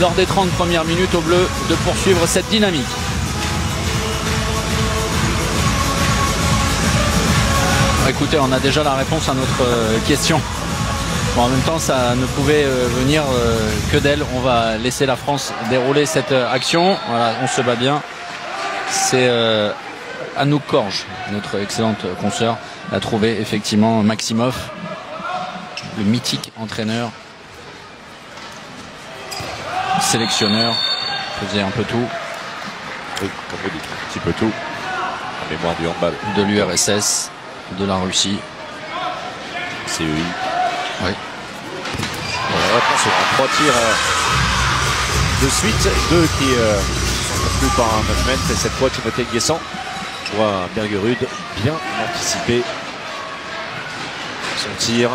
lors des trente premières minutes aux Bleus de poursuivre cette dynamique. Écoutez, on a déjà la réponse à notre question. Bon, en même temps, ça ne pouvait venir que d'elle. On va laisser la France dérouler cette action. Voilà, on se bat bien. C'est euh, Anouk Korge, notre excellente consoeur, l'a trouvé effectivement Maximov, le mythique entraîneur, sélectionneur, faisait un peu tout. Oui, comme vous dites, un petit peu tout. La mémoire du handball. De l'U R S S. De la Russie. C E I. Oui. Voilà, sur trois tirs euh, de suite. Deux qui euh, sont conclus par un management. Et cette fois, Timothey N'Guessan voit Bergerud bien anticiper son tir.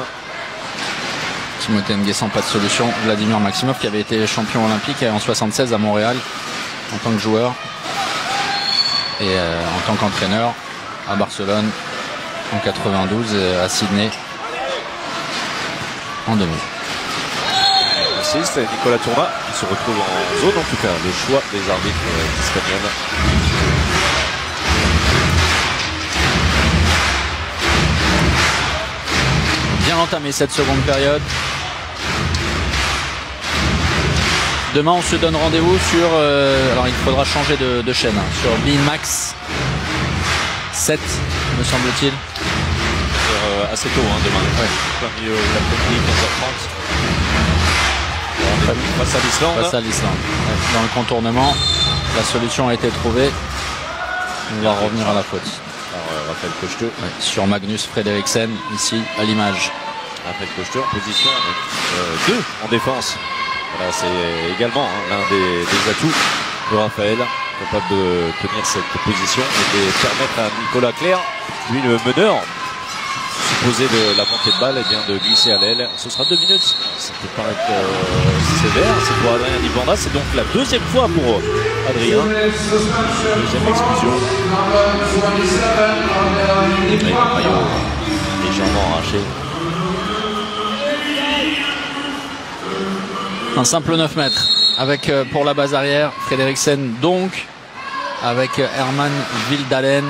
Timothey N'Guessan, pas de solution. Vladimir Maximov, qui avait été champion olympique en soixante-seize à Montréal en tant que joueur et euh, en tant qu'entraîneur à Barcelone. En quatre-vingt-douze à Sydney en deux mille. Assiste Nicolas Tournat qui se retrouve en zone, en tout cas le choix des arbitres espagnols. Bien entamé cette seconde période. Demain on se donne rendez-vous sur euh, alors il faudra changer de, de chaîne hein, sur Beanmax sept me semble-t-il. Euh, assez tôt hein, demain. Ouais. Parmi euh, l'après-midi, quinze heures trente. Enfin, face à l'Islande. Face à l'Islande. Dans le contournement, la solution a été trouvée. On va revenir à la faute. Alors, euh, Raphaël Caucheteux. Ouais. Sur Magnus Fredriksen, ici, à l'image. Raphaël Caucheteux en position deux euh, en défense. Voilà, c'est également hein, l'un des, des atouts de Raphaël, capable de tenir cette position et de permettre à Nicolas Claire, lui le meneur, supposé de la montée de balle, et bien de glisser à l'aile. Ce sera deux minutes. Ça peut paraître euh, sévère. C'est pour Adrien Dipanda. C'est donc la deuxième fois pour Adrien. Deuxième exclusion. Et un maillot légèrement arraché. Un simple neuf mètres. Avec euh, pour la base arrière, Fredriksen donc, avec euh, Hermann Vildalen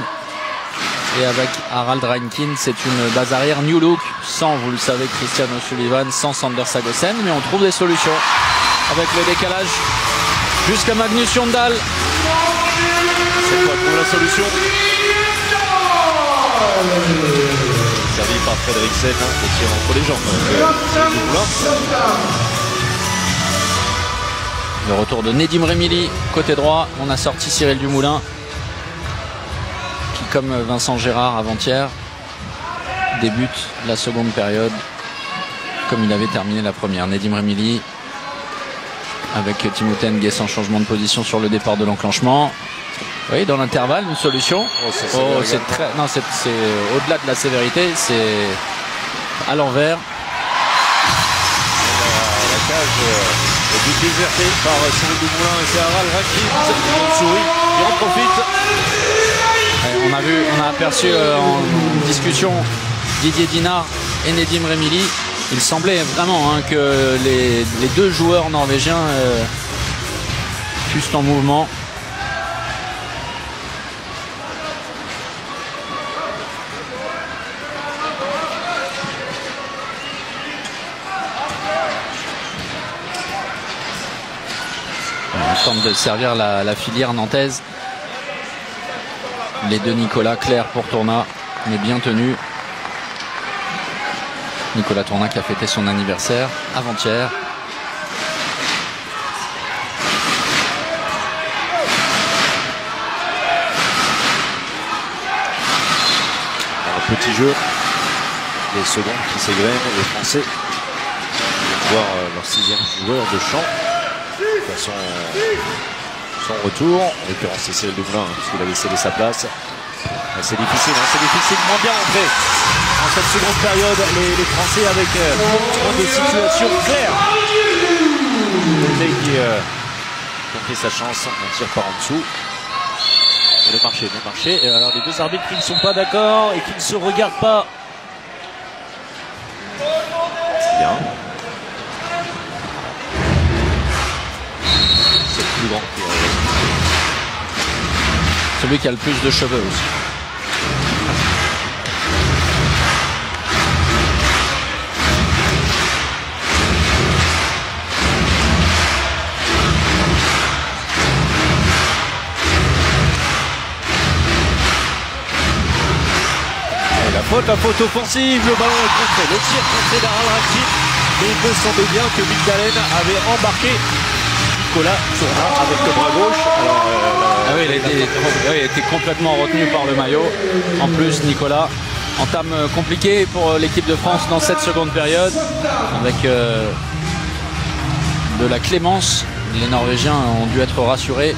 et avec Harald Reinkind. C'est une base arrière new look, sans, vous le savez, Christian O'Sullivan, sans Sander Sagosen, mais on trouve des solutions avec le décalage jusqu'à Magnus Jondal. C'est quoi pour la solution servi par Fredriksen, hein, le tir entre les jambes. Euh, Le retour de Nedim Remili, côté droit. On a sorti Cyril Dumoulin, qui, comme Vincent Gérard avant-hier, débute la seconde période comme il avait terminé la première. Nedim Remili, avec Timothey N'Guessan, changement de position sur le départ de l'enclenchement. Oui, dans l'intervalle, une solution. Oh, c'est oh, très... Non, c'est au-delà de la sévérité, c'est à l'envers. La cage... Le but déserté par Cyril Dumoulin et c'est Harald Reinkind qui sourit, qui en profite. Et on a vu, on a aperçu euh, en discussion Didier Dinart et Nedim Remili. Il semblait vraiment hein, que les, les deux joueurs norvégiens euh, fussent en mouvement. Tente de servir la, la filière nantaise. Les deux Nicolas Claire pour Tournat, mais bien tenu. Nicolas Tournat qui a fêté son anniversaire avant-hier. Un petit jeu, les secondes qui s'égrènent, les Français vont voir leur sixième joueur de champ. Son, son retour, en l'occurrence c'est Cyril Dumoulin hein, puisqu'il avait cédé sa place. C'est difficile, hein, c'est difficilement bien rentré en cette seconde période. Les, les Français avec euh, des situations claires. Qui euh, tenter sa chance, on tire par en dessous. Et le marché, le marché. Et alors les deux arbitres qui ne sont pas d'accord et qui ne se regardent pas. C'est bien. C'est le plus grand qui est... Celui qui a le plus de cheveux aussi. La faute offensive, le ballon est contré, le tir contré d'Harald Reinkind, mais il me semblait bien que Vildalen avait embarqué Nicolas Tournat avec le bras gauche. Alors, euh, ah oui, il a été, oui, il a été complètement retenu par le maillot. En plus, Nicolas, entame compliquée pour l'équipe de France dans cette seconde période, avec euh, de la clémence. Les Norvégiens ont dû être rassurés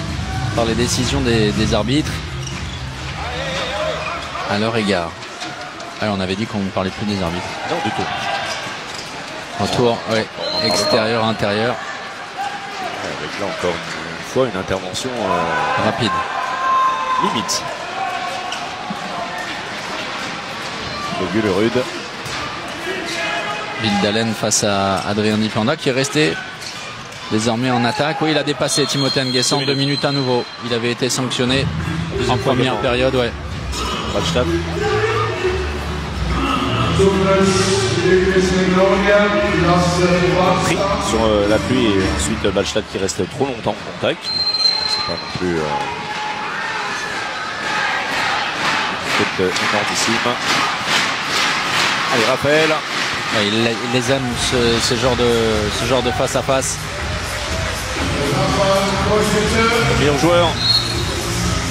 par les décisions des, des arbitres à leur égard. Alors on avait dit qu'on ne parlait plus des arbitres. Non, du tout. Retour, oui. Extérieur, intérieur. Avec là encore une fois une intervention euh... rapide. Limite. Vildalen. Vildalen face à Adrien Dipanda qui est resté désormais en attaque. Oui, il a dépassé Timothey N'Guessan. Deux minutes à nouveau. Il avait été sanctionné Deuxième en première temps. période. Ouais. Ratchtab. Pris sur euh, la pluie et ensuite Ballstad qui reste trop longtemps en contact. C'est pas non plus euh... peut-être énormissime. Allez, Raphaël. Ouais, il, il les aime ce, ce genre de ce genre de face à face. Meilleur joueur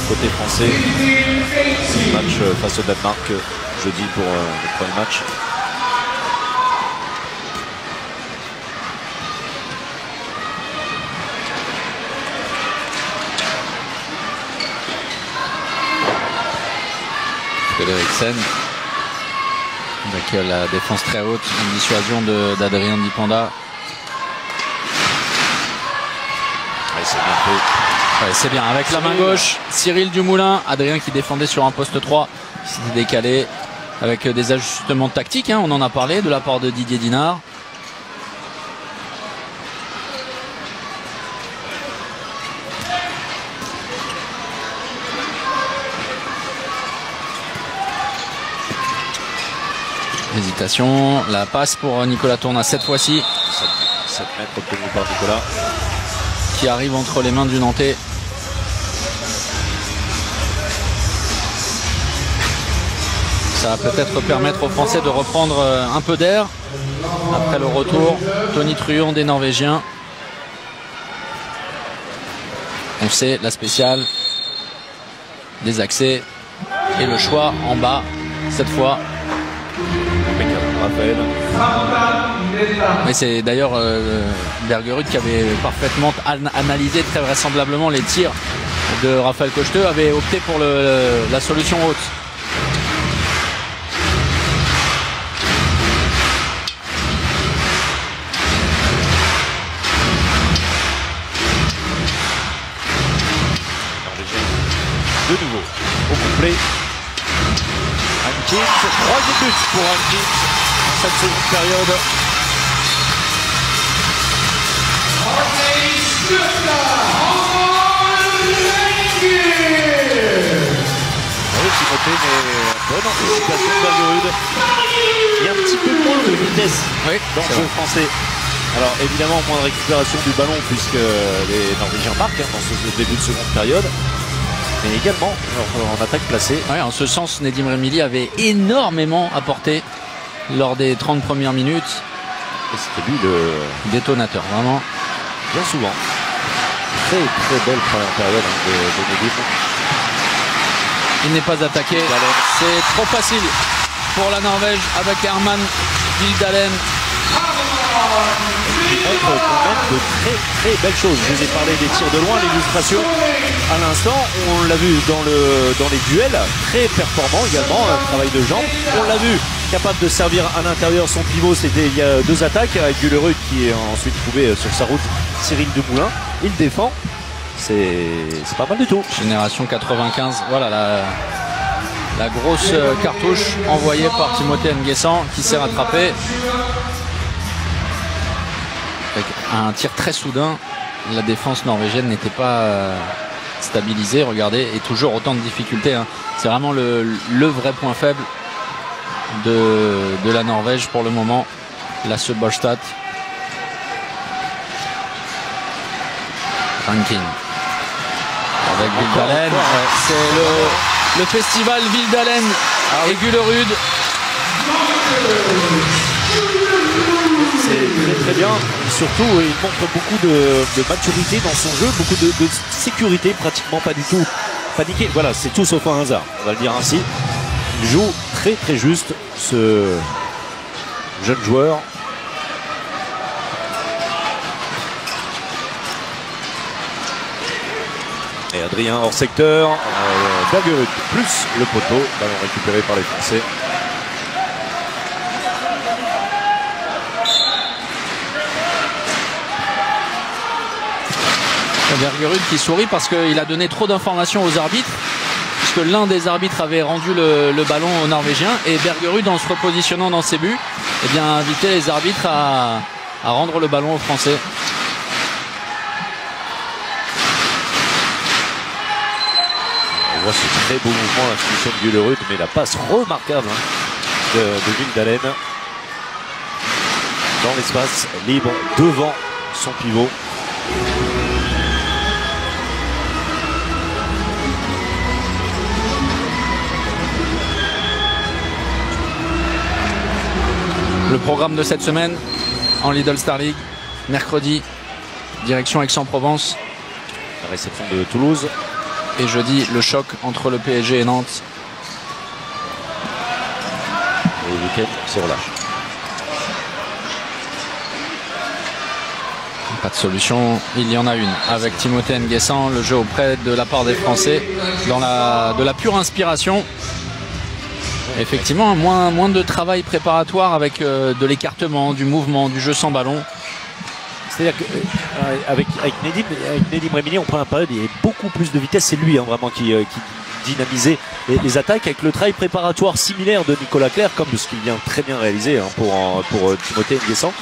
côté français. Match euh, face au Danemark. Jeudi pour euh, le premier match. Fredriksen avec euh, la défense très haute, une dissuasion d'Adrien Dipanda. Ouais, c'est bien fait. Ouais, c'est bien. Avec la main gauche, Cyril Dumoulin, Adrien qui défendait sur un poste trois, qui s'était décalé. Avec des ajustements tactiques, hein, on en a parlé de la part de Didier Dinart. Hésitation, la passe pour Nicolas Tournat cette fois-ci. sept mètres obtenus par Nicolas. Qui arrive entre les mains du Nantais. Ça va peut-être permettre aux Français de reprendre un peu d'air après le retour tonitruant des Norvégiens. On sait la spéciale des accès et le choix en bas cette fois. Mais c'est d'ailleurs euh, Bergerud qui avait parfaitement analysé très vraisemblablement les tirs de Raphaël Caucheteux, avait opté pour le, la solution haute. Reinkind, troisième but pour Reinkind dans cette seconde période. Oui, Timothey, mais bonne anticipation de Bergerud. Il y a un petit peu moins de vitesse oui, dans le jeu français. Alors évidemment, moins de récupération du ballon puisque les Norvégiens marquent hein, dans ce début de seconde période. Mais également en attaque placée. Ouais, en ce sens, Nedim Remili avait énormément apporté lors des trente premières minutes. C'était lui le détonateur, vraiment. Bien souvent. Très très belle première période de, de Nedim. Il n'est pas attaqué. C'est trop facile pour la Norvège avec Hermann Vildalen. On montre quand même de très très belles choses. Je vous ai parlé des tirs de loin, l'illustration à l'instant, on l'a vu dans, le, dans les duels, très performant également, un travail de jambes. On l'a vu capable de servir à l'intérieur son pivot, c'était il y a deux attaques avec Gullerud qui est ensuite trouvé sur sa route Cyril Dumoulin. Il défend c'est pas mal du tout. Génération quatre-vingt-quinze, voilà la, la grosse cartouche envoyée par Timothey N'Guessan qui s'est rattrapé. Avec un tir très soudain, la défense norvégienne n'était pas stabilisée, regardez, et toujours autant de difficultés. Hein. C'est vraiment le, le vrai point faible de, de la Norvège pour le moment, la Sebostad. Ranking. Avec Vildalen, c'est le, le festival Vildalen ah, et Gullerud. C'est très très bien. Et surtout, il montre beaucoup de, de maturité dans son jeu, beaucoup de, de sécurité, pratiquement pas du tout paniqué. Voilà, c'est tout sauf un hasard, on va le dire ainsi. Il joue très très juste, ce jeune joueur. Et Adrien hors secteur, euh, Bergerud plus le poteau, ballon récupéré par les Français. Bergerud qui sourit parce qu'il a donné trop d'informations aux arbitres, puisque l'un des arbitres avait rendu le, le ballon aux Norvégiens, et Bergerud, en se repositionnant dans ses buts, eh bien, a invité les arbitres à, à rendre le ballon aux Français. On voit ce très beau mouvement, la solution de Gullerud, mais la passe remarquable hein, de, de Vildalen dans l'espace libre devant son pivot. Le programme de cette semaine en Lidl Star League, mercredi, direction Aix-en-Provence. La réception de Toulouse. Et jeudi, le choc entre le P S G et Nantes. Et le week-end, c'est relâche. Pas de solution, il y en a une. Avec Timothey N'Guessan, le jeu auprès de la part des Français, dans la, de la pure inspiration. Effectivement, moins, moins de travail préparatoire avec euh, de l'écartement, du mouvement, du jeu sans ballon. C'est-à-dire qu'avec avec Nedim, avec Nedim Remili, on prend un période, il y a beaucoup plus de vitesse. C'est lui hein, vraiment qui, qui dynamisait les, les attaques avec le travail préparatoire similaire de Nicolas Claire, comme ce qu'il vient très bien réaliser hein, pour, pour Timothey N'Guessan.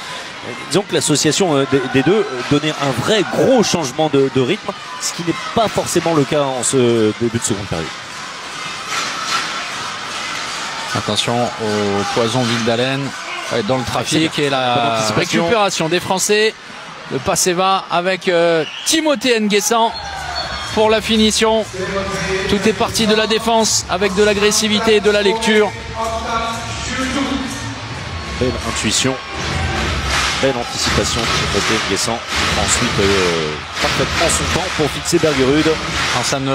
Disons que l'association des deux donnait un vrai gros changement de, de rythme, ce qui n'est pas forcément le cas en ce début de seconde période. Attention au poison Vildalen dans le trafic et la récupération des Français. Le passé va avec euh, Timothey N'Guessan pour la finition. Tout est parti de la défense avec de l'agressivité et de la lecture. Belle intuition, belle anticipation de Timothey N'Guessan. Ensuite, euh, parfaitement son temps pour fixer Bergerud. Alors ça ne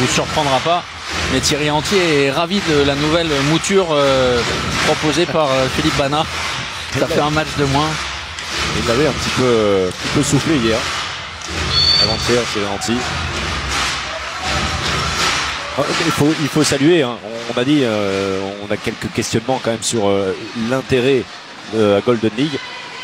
vous surprendra pas, mais Thierry Antier est ravi de la nouvelle mouture euh, proposée par euh, Philippe Bana. Ça fait un match de moins. Il l'avait un petit peu, euh, petit peu soufflé hier. Avant-hier, chez Antilles. Il faut, il faut saluer, hein. On a dit, euh, on a quelques questionnements quand même sur euh, l'intérêt de la Golden League.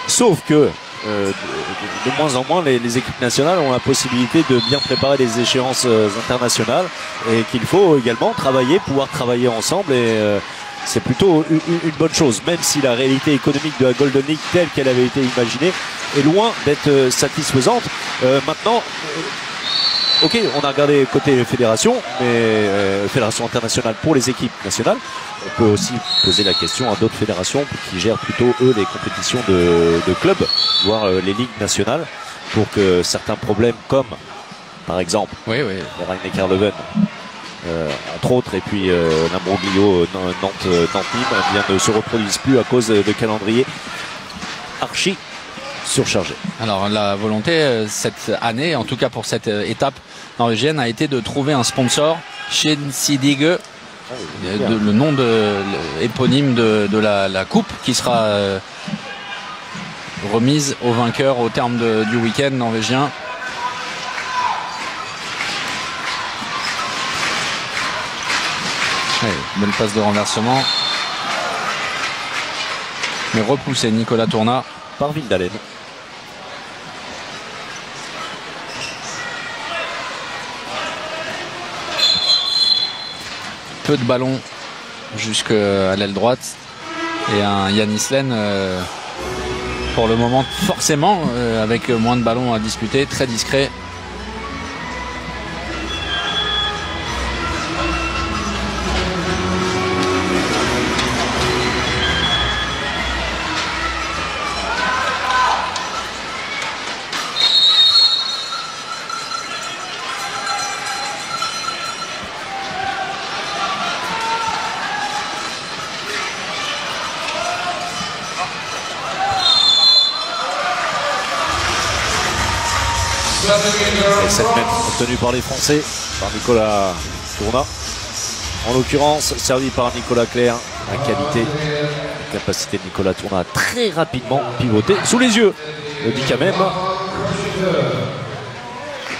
Sauf que, euh, de, de moins en moins, les, les équipes nationales ont la possibilité de bien préparer les échéances euh, internationales et qu'il faut également travailler, pouvoir travailler ensemble et... Euh, c'est plutôt une bonne chose, même si la réalité économique de la Golden League telle qu'elle avait été imaginée est loin d'être satisfaisante. Euh, maintenant, ok, on a regardé côté fédération, mais euh, fédération internationale pour les équipes nationales. On peut aussi poser la question à d'autres fédérations qui gèrent plutôt, eux, les compétitions de, de clubs, voire euh, les ligues nationales, pour que certains problèmes comme, par exemple, oui, oui. les Rhein-Neckar-Löwen, Euh, entre autres, et puis euh, l'imbroglio Nantes-Nîmes eh bien, ne se reproduisent plus à cause de calendrier archi surchargé. Alors la volonté cette année, en tout cas pour cette étape norvégienne, a été de trouver un sponsor, Skensidige, ah oui, de, le nom de, éponyme de, de la, la coupe qui sera euh, remise aux vainqueurs au terme de, du week-end norvégien. Belle passe de renversement. Mais repoussé Nicolas Tournat par Vildalen. peu de ballons jusqu'à l'aile droite. Et un Yanis Lenne euh, pour le moment forcément euh, avec moins de ballons à disputer, très discret. Et sept mètres obtenus par les Français, par Nicolas Tournat. En l'occurrence, servi par Nicolas Claire. La qualité, la capacité de Nicolas Tournat à très rapidement pivoter sous les yeux. Le dit quand même.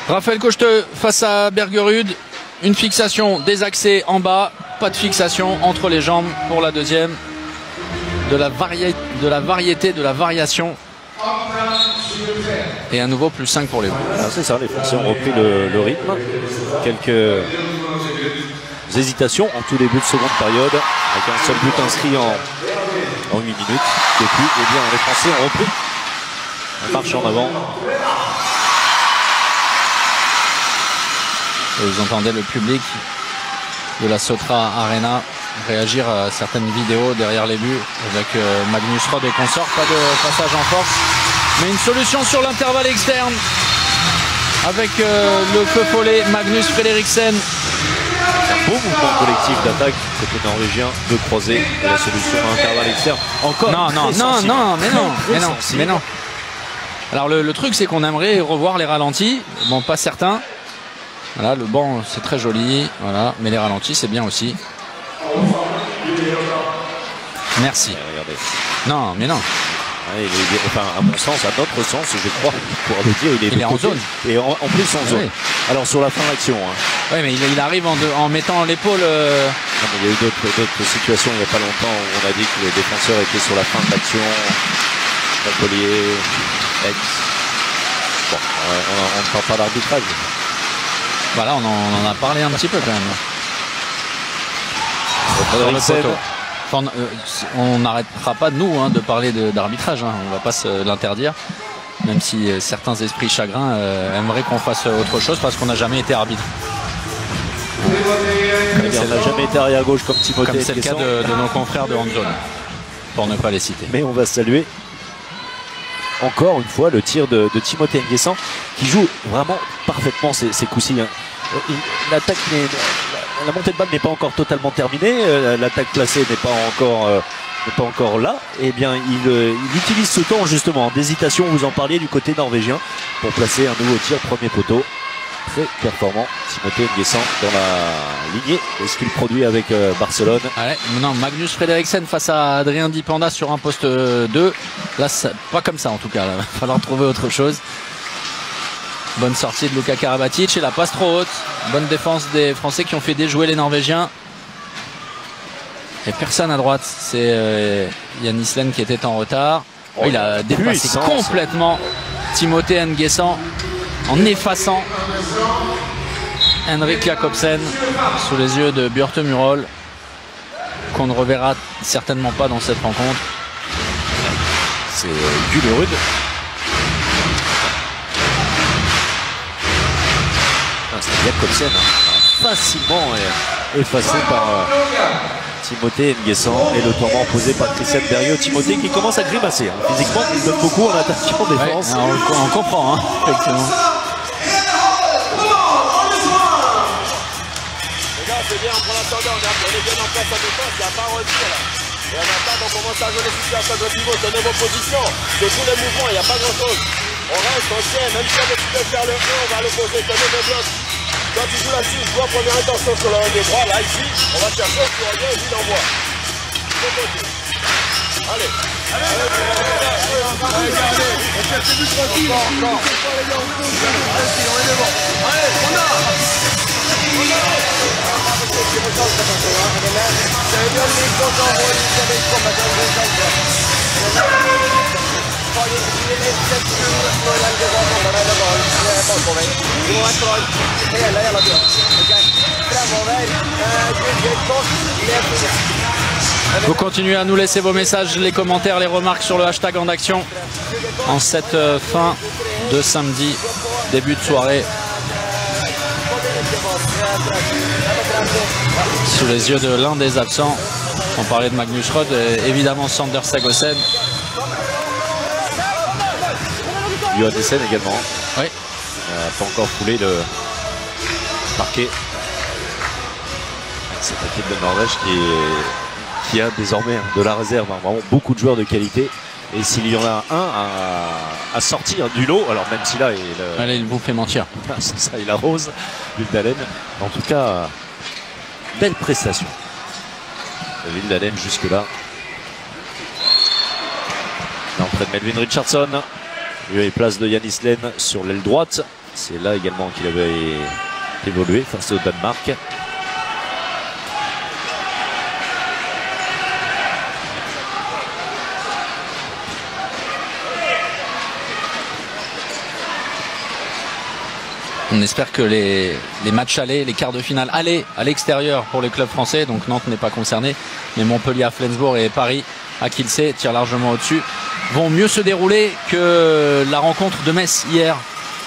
Raphaël Caucheteux face à Bergerud. Une fixation des accès en bas. Pas de fixation entre les jambes pour la deuxième. De la, varié... de la variété, de la variation. Et à nouveau plus cinq pour les Bleus. Ah, c'est ça, les Français ont repris le, le rythme. Quelques hésitations en tout début de seconde période, avec un seul but inscrit en, en huit minutes. Depuis, eh bien, les Français ont repris la marche en avant. Et vous entendez le public de la Sotra Arena réagir à certaines vidéos derrière les buts avec euh, Magnus Fredriksen et consorts. Pas de passage en force, mais une solution sur l'intervalle externe avec euh, le feu follet Magnus Fredriksen. Un beau mouvement collectif d'attaque côté norvégien, de croiser la solution à l'intervalle externe. Encore non, non, non, non, mais non, mais non, mais non. Alors le, le truc, c'est qu'on aimerait revoir les ralentis, bon, pas certains. Voilà, le banc, c'est très joli, voilà, mais les ralentis, c'est bien aussi. Merci. Regardez. Non, mais non. Allez, il est, enfin, à mon sens, à notre sens, je crois, pour le dire, il est, il est en zone. Et en, en plus en zone. Oui. Alors sur la fin d'action. Hein. Oui, mais il, il arrive en, de, en mettant l'épaule. Euh... Il y a eu d'autres situations il n'y a pas longtemps où on a dit que les défenseurs étaient sur la fin de l'action. Montpellier, Aix. Bon, on ne parle pas d'arbitrage. Voilà, on en, on en a parlé un petit peu quand même. Enfin, euh, on n'arrêtera pas nous hein, de parler d'arbitrage, hein. On ne va pas se l'interdire, même si euh, certains esprits chagrins euh, aimeraient qu'on fasse autre chose parce qu'on n'a jamais été arbitre. On n'a jamais été arrière-gauche comme Timothey. Comme c'est le cas de, de nos confrères de Handzone, pour ne pas les citer. Mais on va saluer encore une fois le tir de, de Timothey N'Guessan qui joue vraiment parfaitement ces, ces coups-ci. Hein. L'attaque n'est... La montée de balle n'est pas encore totalement terminée, euh, l'attaque placée n'est pas encore euh, n'est pas encore là. Et bien il, euh, il utilise ce temps justement d'hésitation, vous en parliez du côté norvégien, pour placer un nouveau tir premier poteau. Très performant, Timothey N'Guessan dans la lignée de ce qu'il produit avec euh, Barcelone. Allez, non, Magnus Fredriksen face à Adrien Dipanda sur un poste deux. Là, ça, pas comme ça en tout cas, là. Il va falloir trouver autre chose. Bonne sortie de Luca Karabatic et la passe trop haute. Bonne défense des Français qui ont fait déjouer les Norvégiens. Et personne à droite. C'est euh, Yanis Lenne qui était en retard. Oh, il a dépassé puissance. Complètement Timothey N'Guessan en effaçant Henrik Jacobsen sous les yeux de Bjørte Murol, qu'on ne reverra certainement pas dans cette rencontre. C'est Gullerud. Jacobsen facilement effacé par Timothey N'Guessan et le tournant posé par Christian Berriot. Timothée qui commence à grimacer. Physiquement, il donne beaucoup en attaque en défense. Ouais, on, on comprend, hein, effectivement. Les gars, c'est bien, on prend la tendance, on est bien en place en défense, il n'y a pas à redire là. Et en attaque, on commence à jouer les situations de niveau, tenez vos positions, de tous les mouvements, il n'y a pas grand chose. On reste, on tient, même si on peut faire le un, on va le poser, tenez vos blocs. Quand tu joues la six, je vois première intention sur la main des bras, là ici, on va chercher, on se revient et puis l'envoi. Allez, allez, allez, allez, on cherche du tranquille. Encore, encore. Allez, on est devant. Allez, on a. On a. C'est bien le micro d'envoi, il savait qu'on va dans le temps. Il est sept minutes. Vous continuez à nous laisser vos messages, les commentaires, les remarques sur le hashtag en action en cette fin de samedi, début de soirée. Sous les yeux de l'un des absents, on parlait de Magnus Rod, et évidemment Sander Sagosen. Johannessen également. Oui. Euh, pas encore foulé le parquet. Cette équipe de Norvège qui, est, qui a désormais de la réserve, hein, vraiment beaucoup de joueurs de qualité. Et s'il y en a un à, à sortir du lot, alors même si là il, allez, il vous fait mentir. Ça, il arrose Vildalen. En tout cas, belle prestation. Vildalen jusque-là. L'entrée de Melvin Richardson. Il y a une place de Yanis Lenne sur l'aile droite. C'est là également qu'il avait évolué face au Danemark. On espère que les, les matchs allés, les quarts de finale allés à l'extérieur pour les clubs français, donc Nantes n'est pas concerné, mais Montpellier à Flensbourg et Paris à Kielce, tirent largement au-dessus, vont mieux se dérouler que la rencontre de Metz hier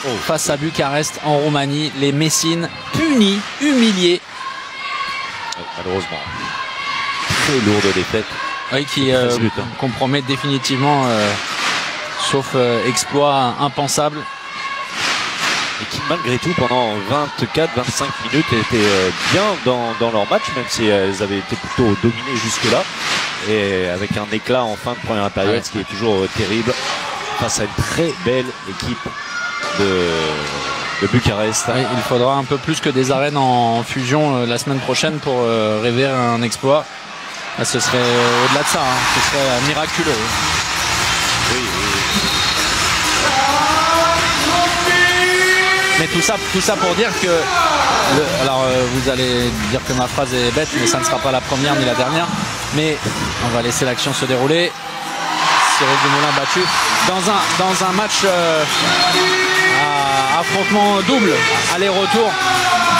oh. face à Bucarest en Roumanie. Les Messines punis, humiliés. Malheureusement, très lourde défaite. Oui, qui euh, compromet définitivement, euh, sauf euh, exploit impensable. Et qui malgré tout pendant vingt-quatre à vingt-cinq minutes étaient bien dans, dans leur match, même si elles avaient été plutôt dominées jusque là, et avec un éclat en fin de première période, ouais. ce qui est toujours terrible face à une très belle équipe de, de Bucarest. Oui, il faudra un peu plus que des arènes en fusion la semaine prochaine pour rêver un exploit. Là, ce serait au-delà de ça, hein. Ce serait miraculeux. Oui, oui. Mais tout ça, tout ça pour dire que, le, alors euh, vous allez dire que ma phrase est bête, mais ça ne sera pas la première ni la dernière. Mais on va laisser l'action se dérouler. Cyril Dumoulin battu dans un, dans un match euh, à affrontement double, aller-retour.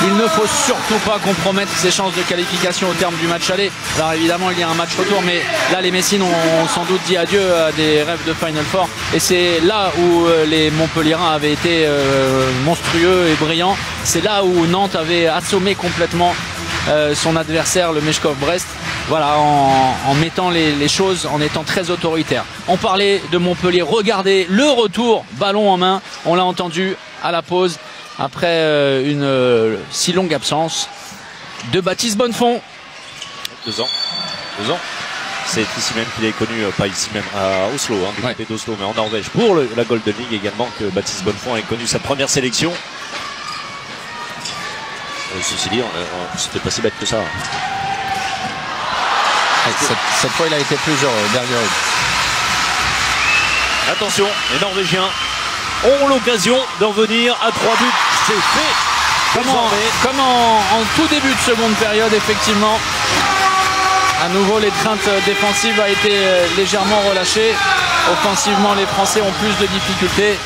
Il ne faut surtout pas compromettre ses chances de qualification au terme du match aller. Alors évidemment il y a un match retour, mais là les Messines ont sans doute dit adieu à des rêves de Final Four. Et c'est là où les Montpelliérains avaient été euh, monstrueux et brillants. C'est là où Nantes avait assommé complètement euh, son adversaire, le Meshkov-Brest. Voilà, en, en mettant les, les choses, en étant très autoritaire. On parlait de Montpellier, regardez le retour, ballon en main, on l'a entendu à la pause, après une euh, si longue absence de Baptiste Bonnefond. Deux ans, deux ans. C'est ici même qu'il est connu, pas ici même à Oslo, hein, du ouais. côté d'Oslo, mais en Norvège, pour le, la Golden League également, que Baptiste Bonnefond ait connu sa première sélection. Euh, ceci dit, c'était pas si bête que ça. Cette, cette fois, il a été plus heureux, Bergerud. Attention, les Norvégiens ont l'occasion d'en venir à trois buts. C'est fait. Comme, en, comme en, en tout début de seconde période, effectivement. À nouveau, les craintes défensives a été légèrement relâchée. Offensivement, les Français ont plus de difficultés.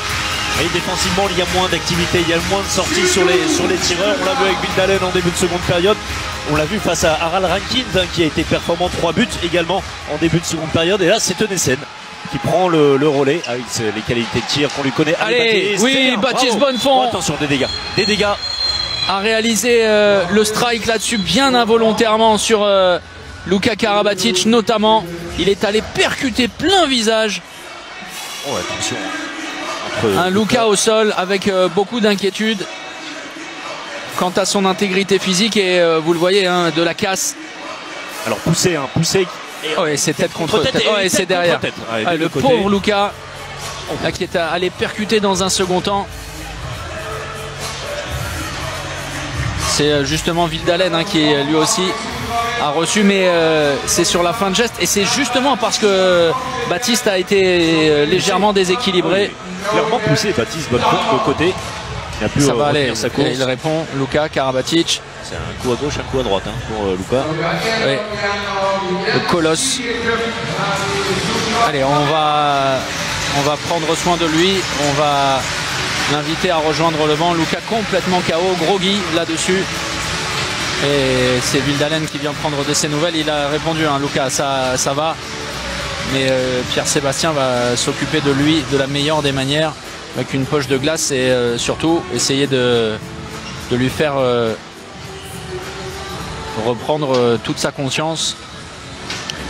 Et défensivement, il y a moins d'activité, il y a moins de sorties sur les, sur les tireurs. On l'a vu avec Vildalen en début de seconde période. On l'a vu face à Harald Reinkind qui a été performant, trois buts également en début de seconde période. Et là, c'est Tønnesen qui prend le, le relais avec les qualités de tir qu'on lui connaît. Allez, Allez oui, Baptiste Bonnefond. Oh, attention, des dégâts, des dégâts. A réalisé euh, le strike là-dessus bien involontairement sur euh, Luca Karabatic notamment. Il est allé percuter plein visage. Oh, attention. Un Luca au sol avec euh, beaucoup d'inquiétude quant à son intégrité physique et euh, vous le voyez, hein, de la casse. Alors poussé, hein, poussé. Oh, c'est tête contre tête, tête. Oh, et c'est derrière. Tête. Ouais, ah, le côté. Pauvre Luca là, qui est allé percuter dans un second temps. C'est justement Vildalen, hein, qui lui aussi a reçu, mais euh, c'est sur la fin de geste et c'est justement parce que Baptiste a été légèrement déséquilibré. Clairement poussé Baptiste Bonnefond de côté. Il a pu Ça va aller, sa course. Il répond Luca Karabatic. C'est un coup à gauche, un coup à droite, hein, pour euh, Luca. Oui. Le colosse. Allez, on va, on va prendre soin de lui. On va l'inviter à rejoindre le banc. Luca complètement K O, groggy là-dessus. Et c'est Vildalen qui vient prendre de ses nouvelles. Il a répondu, hein, Lucas, ça, ça va. Mais euh, Pierre-Sébastien va s'occuper de lui de la meilleure des manières, avec une poche de glace et euh, surtout essayer de, de lui faire euh, reprendre euh, toute sa conscience.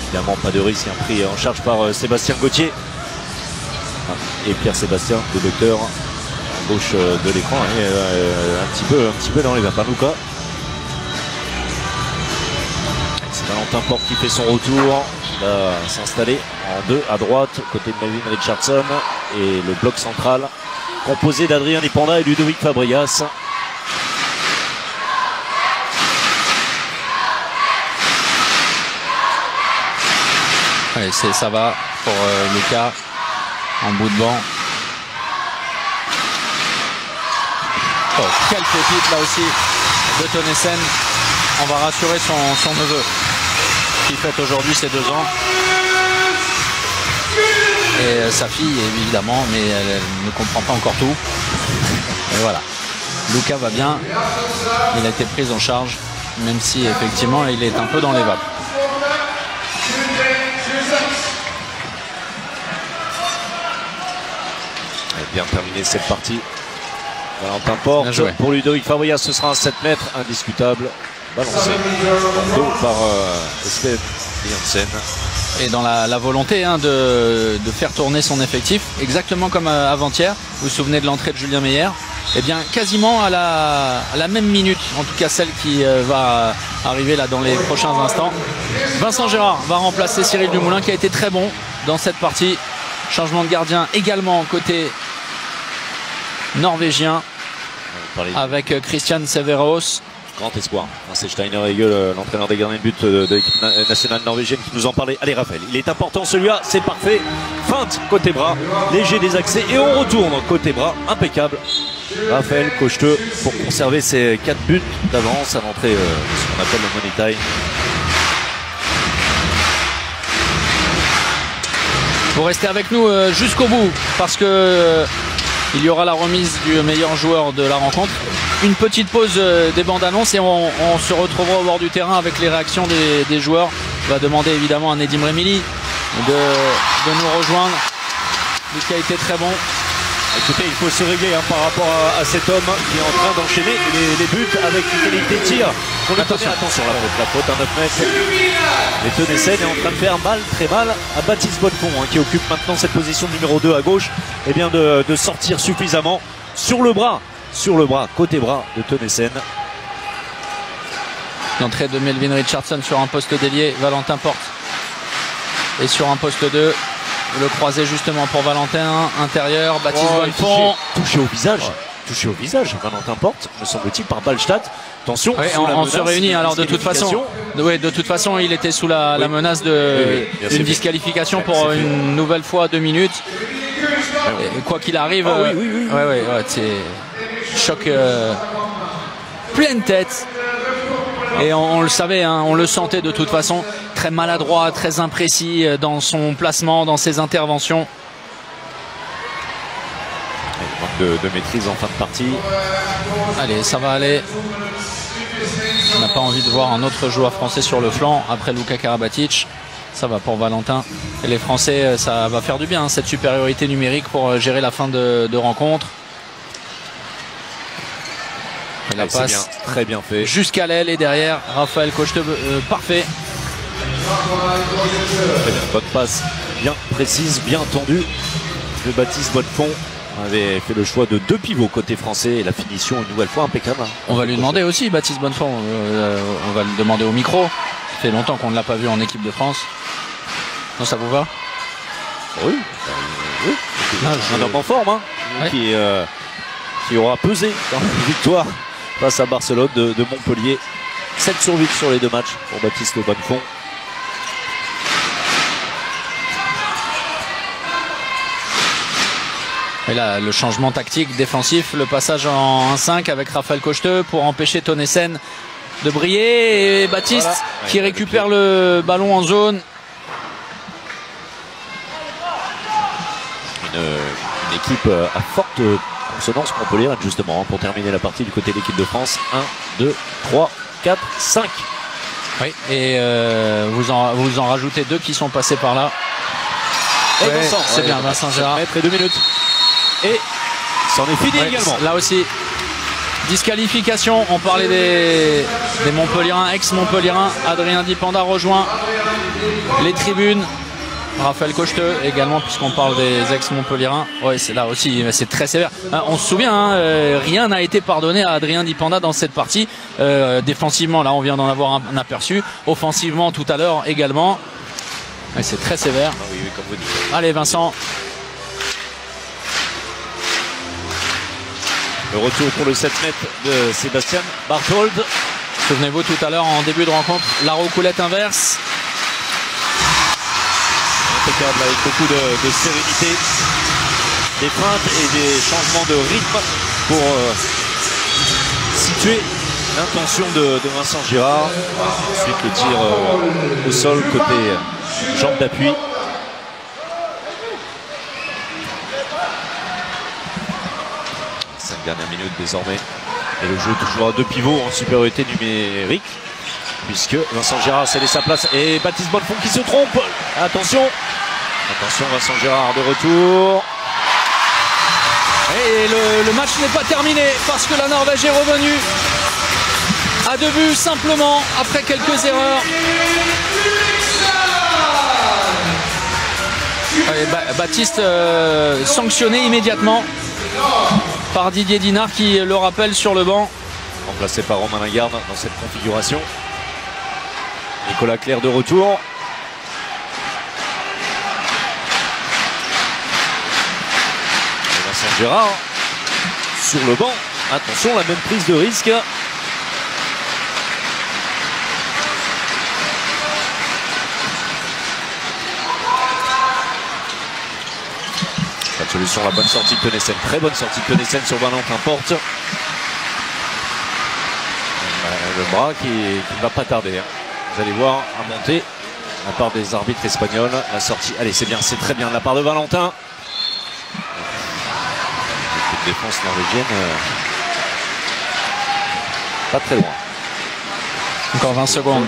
Évidemment, pas de risque, hein, pris en charge par euh, Sébastien Gauthier. Et Pierre-Sébastien, le docteur à gauche euh, de l'écran, hein, euh, un petit peu, un petit peu dans les vapins, Lucas. C'est Valentin Porte qui fait son retour, qui va s'installer en deux à droite, côté de Melvin Richardson, et le bloc central composé d'Adrien Dipanda et Ludovic Fabregas. Allez, c'est ça va pour euh, Lucas en bout de banc. Oh, quelle petite là aussi de Tønnesen. On va rassurer son, son neveu qui fête aujourd'hui ses deux ans. Et euh, sa fille évidemment, mais elle, elle ne comprend pas encore tout. Et voilà, Lucas va bien, il a été pris en charge, même si effectivement il est un peu dans les vapes. Et bien terminé cette partie. Valentin Porte pour Ludovic Fabregas, ce sera un sept mètres indiscutable. Balancé en dos par euh, Espen Lie Hansen. Et dans la, la volonté, hein, de, de faire tourner son effectif, exactement comme avant-hier, vous vous souvenez de l'entrée de Julien Meyer, et bien quasiment à la, à la même minute, en tout cas celle qui euh, va arriver là dans les prochains instants. Vincent Gérard va remplacer Cyril Dumoulin qui a été très bon dans cette partie. Changement de gardien également côté norvégien avec Christian Severos. Grand espoir. C'est Steiner-Egel, l'entraîneur des gardiens de but de l'équipe nationale norvégienne, qui nous en parlait. Allez, Raphaël, il est important celui-là, c'est parfait. Feinte côté bras, léger désaxé et on retourne côté bras, impeccable. Raphaël Caucheteux pour conserver ses quatre buts d'avance à l'entrée de ce qu'on appelle le Money Time. Vous restez avec nous jusqu'au bout parce que il y aura la remise du meilleur joueur de la rencontre. Une petite pause des bandes annonces et on, on se retrouvera au bord du terrain avec les réactions des, des joueurs. On va demander évidemment à Nedim Remili de, de nous rejoindre. Lucas a été très bon. Écoutez, il faut se régler, hein, par rapport à, à cet homme qui est en train d'enchaîner les, les buts avec une qualité de tir. On attention, attention, la faute, la faute, un neuf mètres. Et Tønnesen est en train de faire mal, très mal à Baptiste Bonnefond, hein, qui occupe maintenant cette position numéro deux à gauche. Et bien de, de sortir suffisamment sur le bras, sur le bras, côté bras de Tønnesen. L'entrée de Melvin Richardson sur un poste d'ailier, Valentin Porte. Et sur un poste deux. Le croisé justement pour Valentin, intérieur, Baptiste oh, Bonnefond. Touché, touché au visage, ouais. touché au visage, Valentin Porte, me semble-t-il, par Ballstadt. Attention, ouais, on, on se réunit, alors de toute façon, oui, de toute façon, il était sous la, oui. la menace d'une oui, oui, disqualification ouais, pour une fait. nouvelle fois deux minutes. Ouais, ouais. Et quoi qu'il arrive, oh, euh, oui, oui, oui, oui. Ouais, ouais, ouais, c'est choc euh, pleine tête. Et on, on le savait, hein, on le sentait de toute façon, très maladroit, très imprécis dans son placement, dans ses interventions. Et manque de, de maîtrise en fin de partie. Allez, ça va aller. On n'a pas envie de voir un autre joueur français sur le flanc après Luca Karabatic. Ça va pour Valentin. Et les Français, ça va faire du bien, hein, cette supériorité numérique pour gérer la fin de, de rencontre. Et la passe, bien, très bien fait. Jusqu'à l'aile et derrière, Raphaël Caucheteux, euh, parfait. Bonne passe, bien précise, bien tendue. Le Baptiste Bonnefond avait fait le choix de deux pivots côté français et la finition une nouvelle fois impeccable. On va lui demander aussi, Baptiste Bonnefond, euh, on va le demander au micro. Ça fait longtemps qu'on ne l'a pas vu en équipe de France. Non, ça vous va? Oui, oui. Ah, je... un homme en forme, hein, ouais. qui, euh, qui aura pesé dans la victoire face à Barcelone de, de Montpellier. sept sur huit sur les deux matchs pour Baptiste Bonnefond. Et là, le changement tactique défensif, le passage en un cinq avec Raphaël Caucheteux pour empêcher Tønnesen de briller. Et Baptiste voilà. qui ouais, récupère le, le ballon en zone. Une, une équipe à forte consonance, Montpellier, justement, pour terminer la partie du côté de l'équipe de France. un, deux, trois, quatre, cinq. Oui, et euh, vous, en, vous en rajoutez deux qui sont passés par là. Et ouais, Vincent, c'est ouais, bien, Vincent Gérard. Et deux minutes. Et c'en est fini ouais, également. Là aussi, disqualification. On parlait des, des Montpellierains, ex-Montpellierains. Adrien Dipanda rejoint les tribunes. Raphaël Caucheteux également, puisqu'on parle des ex-Montpellierains. Ouais, c'est là aussi, c'est très sévère. On se souvient, hein, rien n'a été pardonné à Adrien Dipanda dans cette partie. Euh, défensivement, là, on vient d'en avoir un aperçu. Offensivement, tout à l'heure également. Ouais, c'est très sévère. Ah oui, oui, comme vous dites. Allez, Vincent. Le retour pour le sept mètres de Sébastien Barthold. Souvenez-vous, tout à l'heure, en début de rencontre, la recoulette inverse. Avec beaucoup de, de sérénité, des feintes et des changements de rythme pour euh, situer l'intention de, de Vincent Gérard. Ensuite le tir euh, au sol côté euh, jambe d'appui. Cinq dernières minutes désormais. Et le jeu toujours à deux pivots en supériorité numérique, puisque Vincent Gérard s'est laissé sa place et Baptiste Bonnefond qui se trompe. Attention, attention, Vincent Gérard de retour. Et le, le match n'est pas terminé parce que la Norvège est revenue à deux buts simplement après quelques erreurs. Et ba Baptiste euh, sanctionné immédiatement par Didier Dinart qui le rappelle sur le banc. Remplacé par Romain Lagarde dans cette configuration. Nicolas Claire de retour. Et Vincent Gérard sur le banc. Attention, la même prise de risque. Pas de solution, la bonne sortie de Tønnesen. Très bonne sortie de Tønnesen sur Valentin Porte. Le bras qui ne va pas tarder. Hein. Vous allez voir à monter de la part des arbitres espagnols. La sortie, allez, c'est bien, c'est très bien de la part de Valentin. Une défense norvégienne euh, pas très loin. Encore vingt secondes.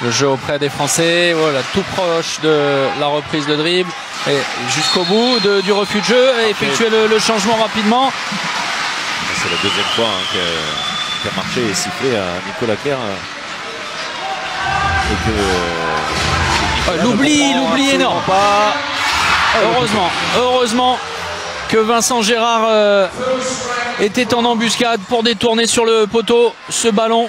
Le jeu auprès des Français, voilà, tout proche de la reprise de dribble. Et jusqu'au bout de, du refus de jeu, et effectuer le, le changement rapidement. C'est la deuxième fois hein, que, qu'a marché et sifflé à Nicolas Claire. Euh, l'oubli, l'oubli énorme. Pas. Heureusement, heureusement que Vincent Gérard euh, était en embuscade pour détourner sur le poteau ce ballon.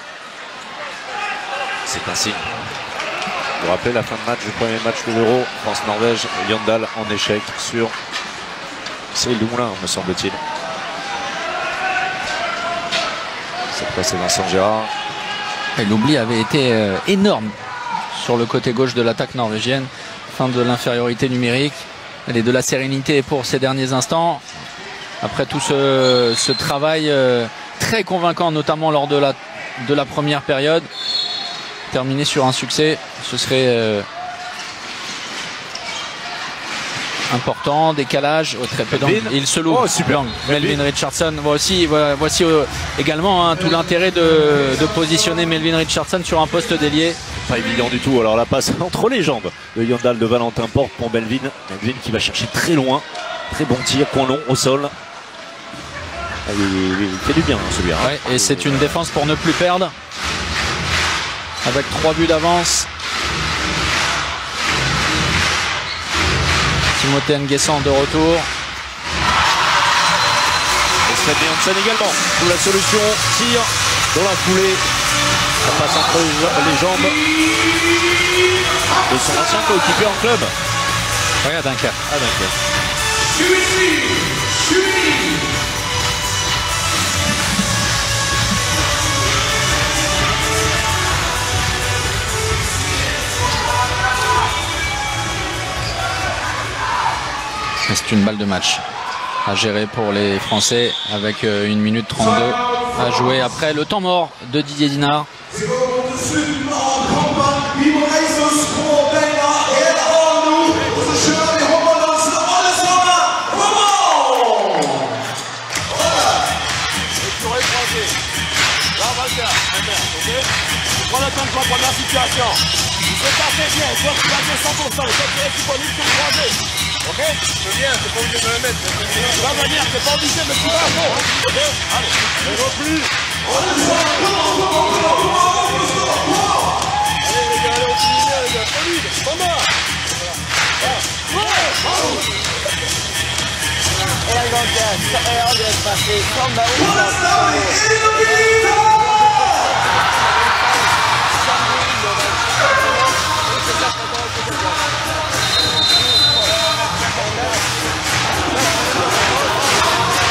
C'est ainsi. Vous vous rappelez la fin de match du premier match de l'Euro, France-Norvège, Jandal en échec sur Cyril Dumoulin, me semble-t-il. Cette fois, c'est Vincent Gérard. Et l'oubli avait été euh, énorme sur le côté gauche de l'attaque norvégienne. Fin de l'infériorité numérique. Elle est de la sérénité pour ces derniers instants. Après tout ce, ce travail euh, très convaincant, notamment lors de la, de la première période. Terminé sur un succès, ce serait euh, important. Décalage au très peu d'angle. Il se loue. Oh, super. Melvin Richardson. Voici, voici euh, également hein, tout l'intérêt de, de positionner Melvin Richardson sur un poste d'ailier. Pas évident du tout. Alors la passe entre les jambes de Jandal de Valentin Porte pour Melvin. Melvin qui va chercher très loin. Très bon tir, point long au sol. Il fait du bien celui-là. Ouais, et c'est une défense pour ne plus perdre. Avec trois buts d'avance. Timothey N'Guessan de retour. Espen Lie Hansen également. Pour la solution, tire dans la foulée. Ça passe entre les jambes de son ancien coéquipier en club. Oui, à Dunkerque. À Dunkerque. C'est une balle de match à gérer pour les Français avec une minute trente-deux à jouer après le temps mort de Didier Dinart. Voilà comme ça pour la situation. C'est assez bien, toi tu vas dire cent pour cent, les têtes disponibles sur le croisé. Ok? C'est bien, c'est pas obligé de me le mettre. Tu vas venir, c'est pas obligé, mais tu vas bon. Ok? Allez, je ne veux plus. Allez les gars, allez au petit milieu les gars, pas vite, pas mal.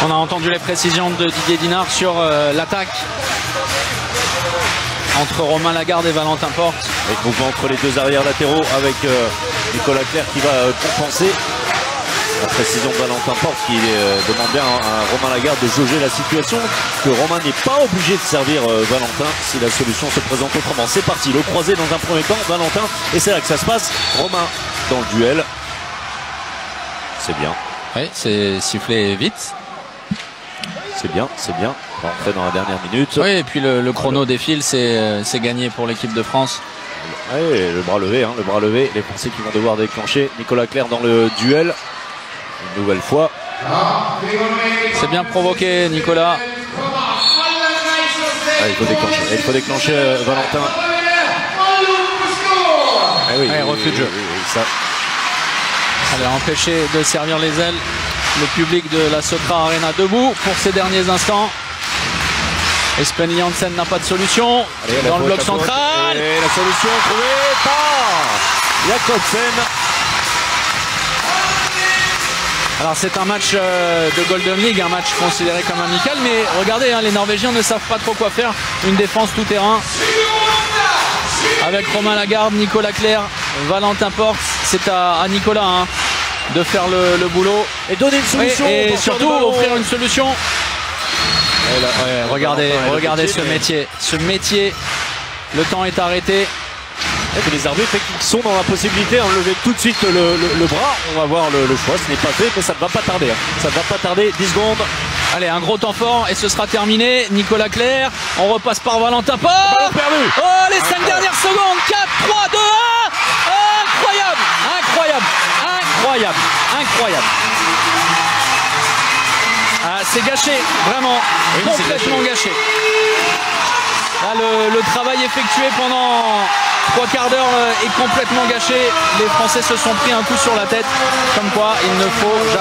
On a entendu les précisions de Didier Dinart sur euh, l'attaque entre Romain Lagarde et Valentin Porte. Avec mouvement entre les deux arrières latéraux avec euh, Nicolas Claire qui va euh, compenser. La précision de Valentin Porte qui euh, demande bien à Romain Lagarde de jauger la situation, que Romain n'est pas obligé de servir euh, Valentin si la solution se présente autrement. C'est parti, le croisé dans un premier temps, Valentin, et c'est là que ça se passe. Romain dans le duel. C'est bien. Oui, c'est sifflé vite. C'est bien, c'est bien. On va rentrer dans la dernière minute. Oui, et puis le, le chrono voilà. Défile, c'est gagné pour l'équipe de France. Oui, le bras levé, hein, le bras levé. Les Français qui vont devoir déclencher. Nicolas Claire dans le duel. Une nouvelle fois. C'est bien provoqué, Nicolas. Ah, il faut déclencher. Il faut déclencher euh, Valentin. Ah, oui, ah, refus de jeu. Oui, oui, ça. Allez, empêcher de servir les ailes. Le public de la Socra Arena debout pour ces derniers instants. Espen Lie Hansen n'a pas de solution. Allez, dans le bloc central. Et la solution trouvée par Jacobsen. Alors c'est un match euh, de Golden League, un match considéré comme amical. Mais regardez, hein, les Norvégiens ne savent pas trop quoi faire. Une défense tout terrain. Avec Romain Lagarde, Nicolas Claire, Valentin Porte. C'est à, à Nicolas. Hein. De faire le, le boulot et donner une solution, oui, et surtout offrir une solution. Là, ouais, regardez, regardez ce métier, ce métier. Le temps est arrêté. Et les arbitres sont dans la possibilité d'enlever tout de suite le, le, le bras. On va voir le, le choix. Ce n'est pas fait, mais ça ne va pas tarder. Hein. Ça ne va pas tarder. dix secondes. Allez, un gros temps fort et ce sera terminé. Nicolas Claire. On repasse par Valentin Porte. Oh, les cinq dernières secondes. quatre, trois, deux, un. Incroyable, incroyable. Incroyable, incroyable. Ah, c'est gâché, vraiment, oui, complètement gâché. gâché. Là, le, le travail effectué pendant trois quarts d'heure est complètement gâché. Les Français se sont pris un coup sur la tête, comme quoi il ne faut jamais...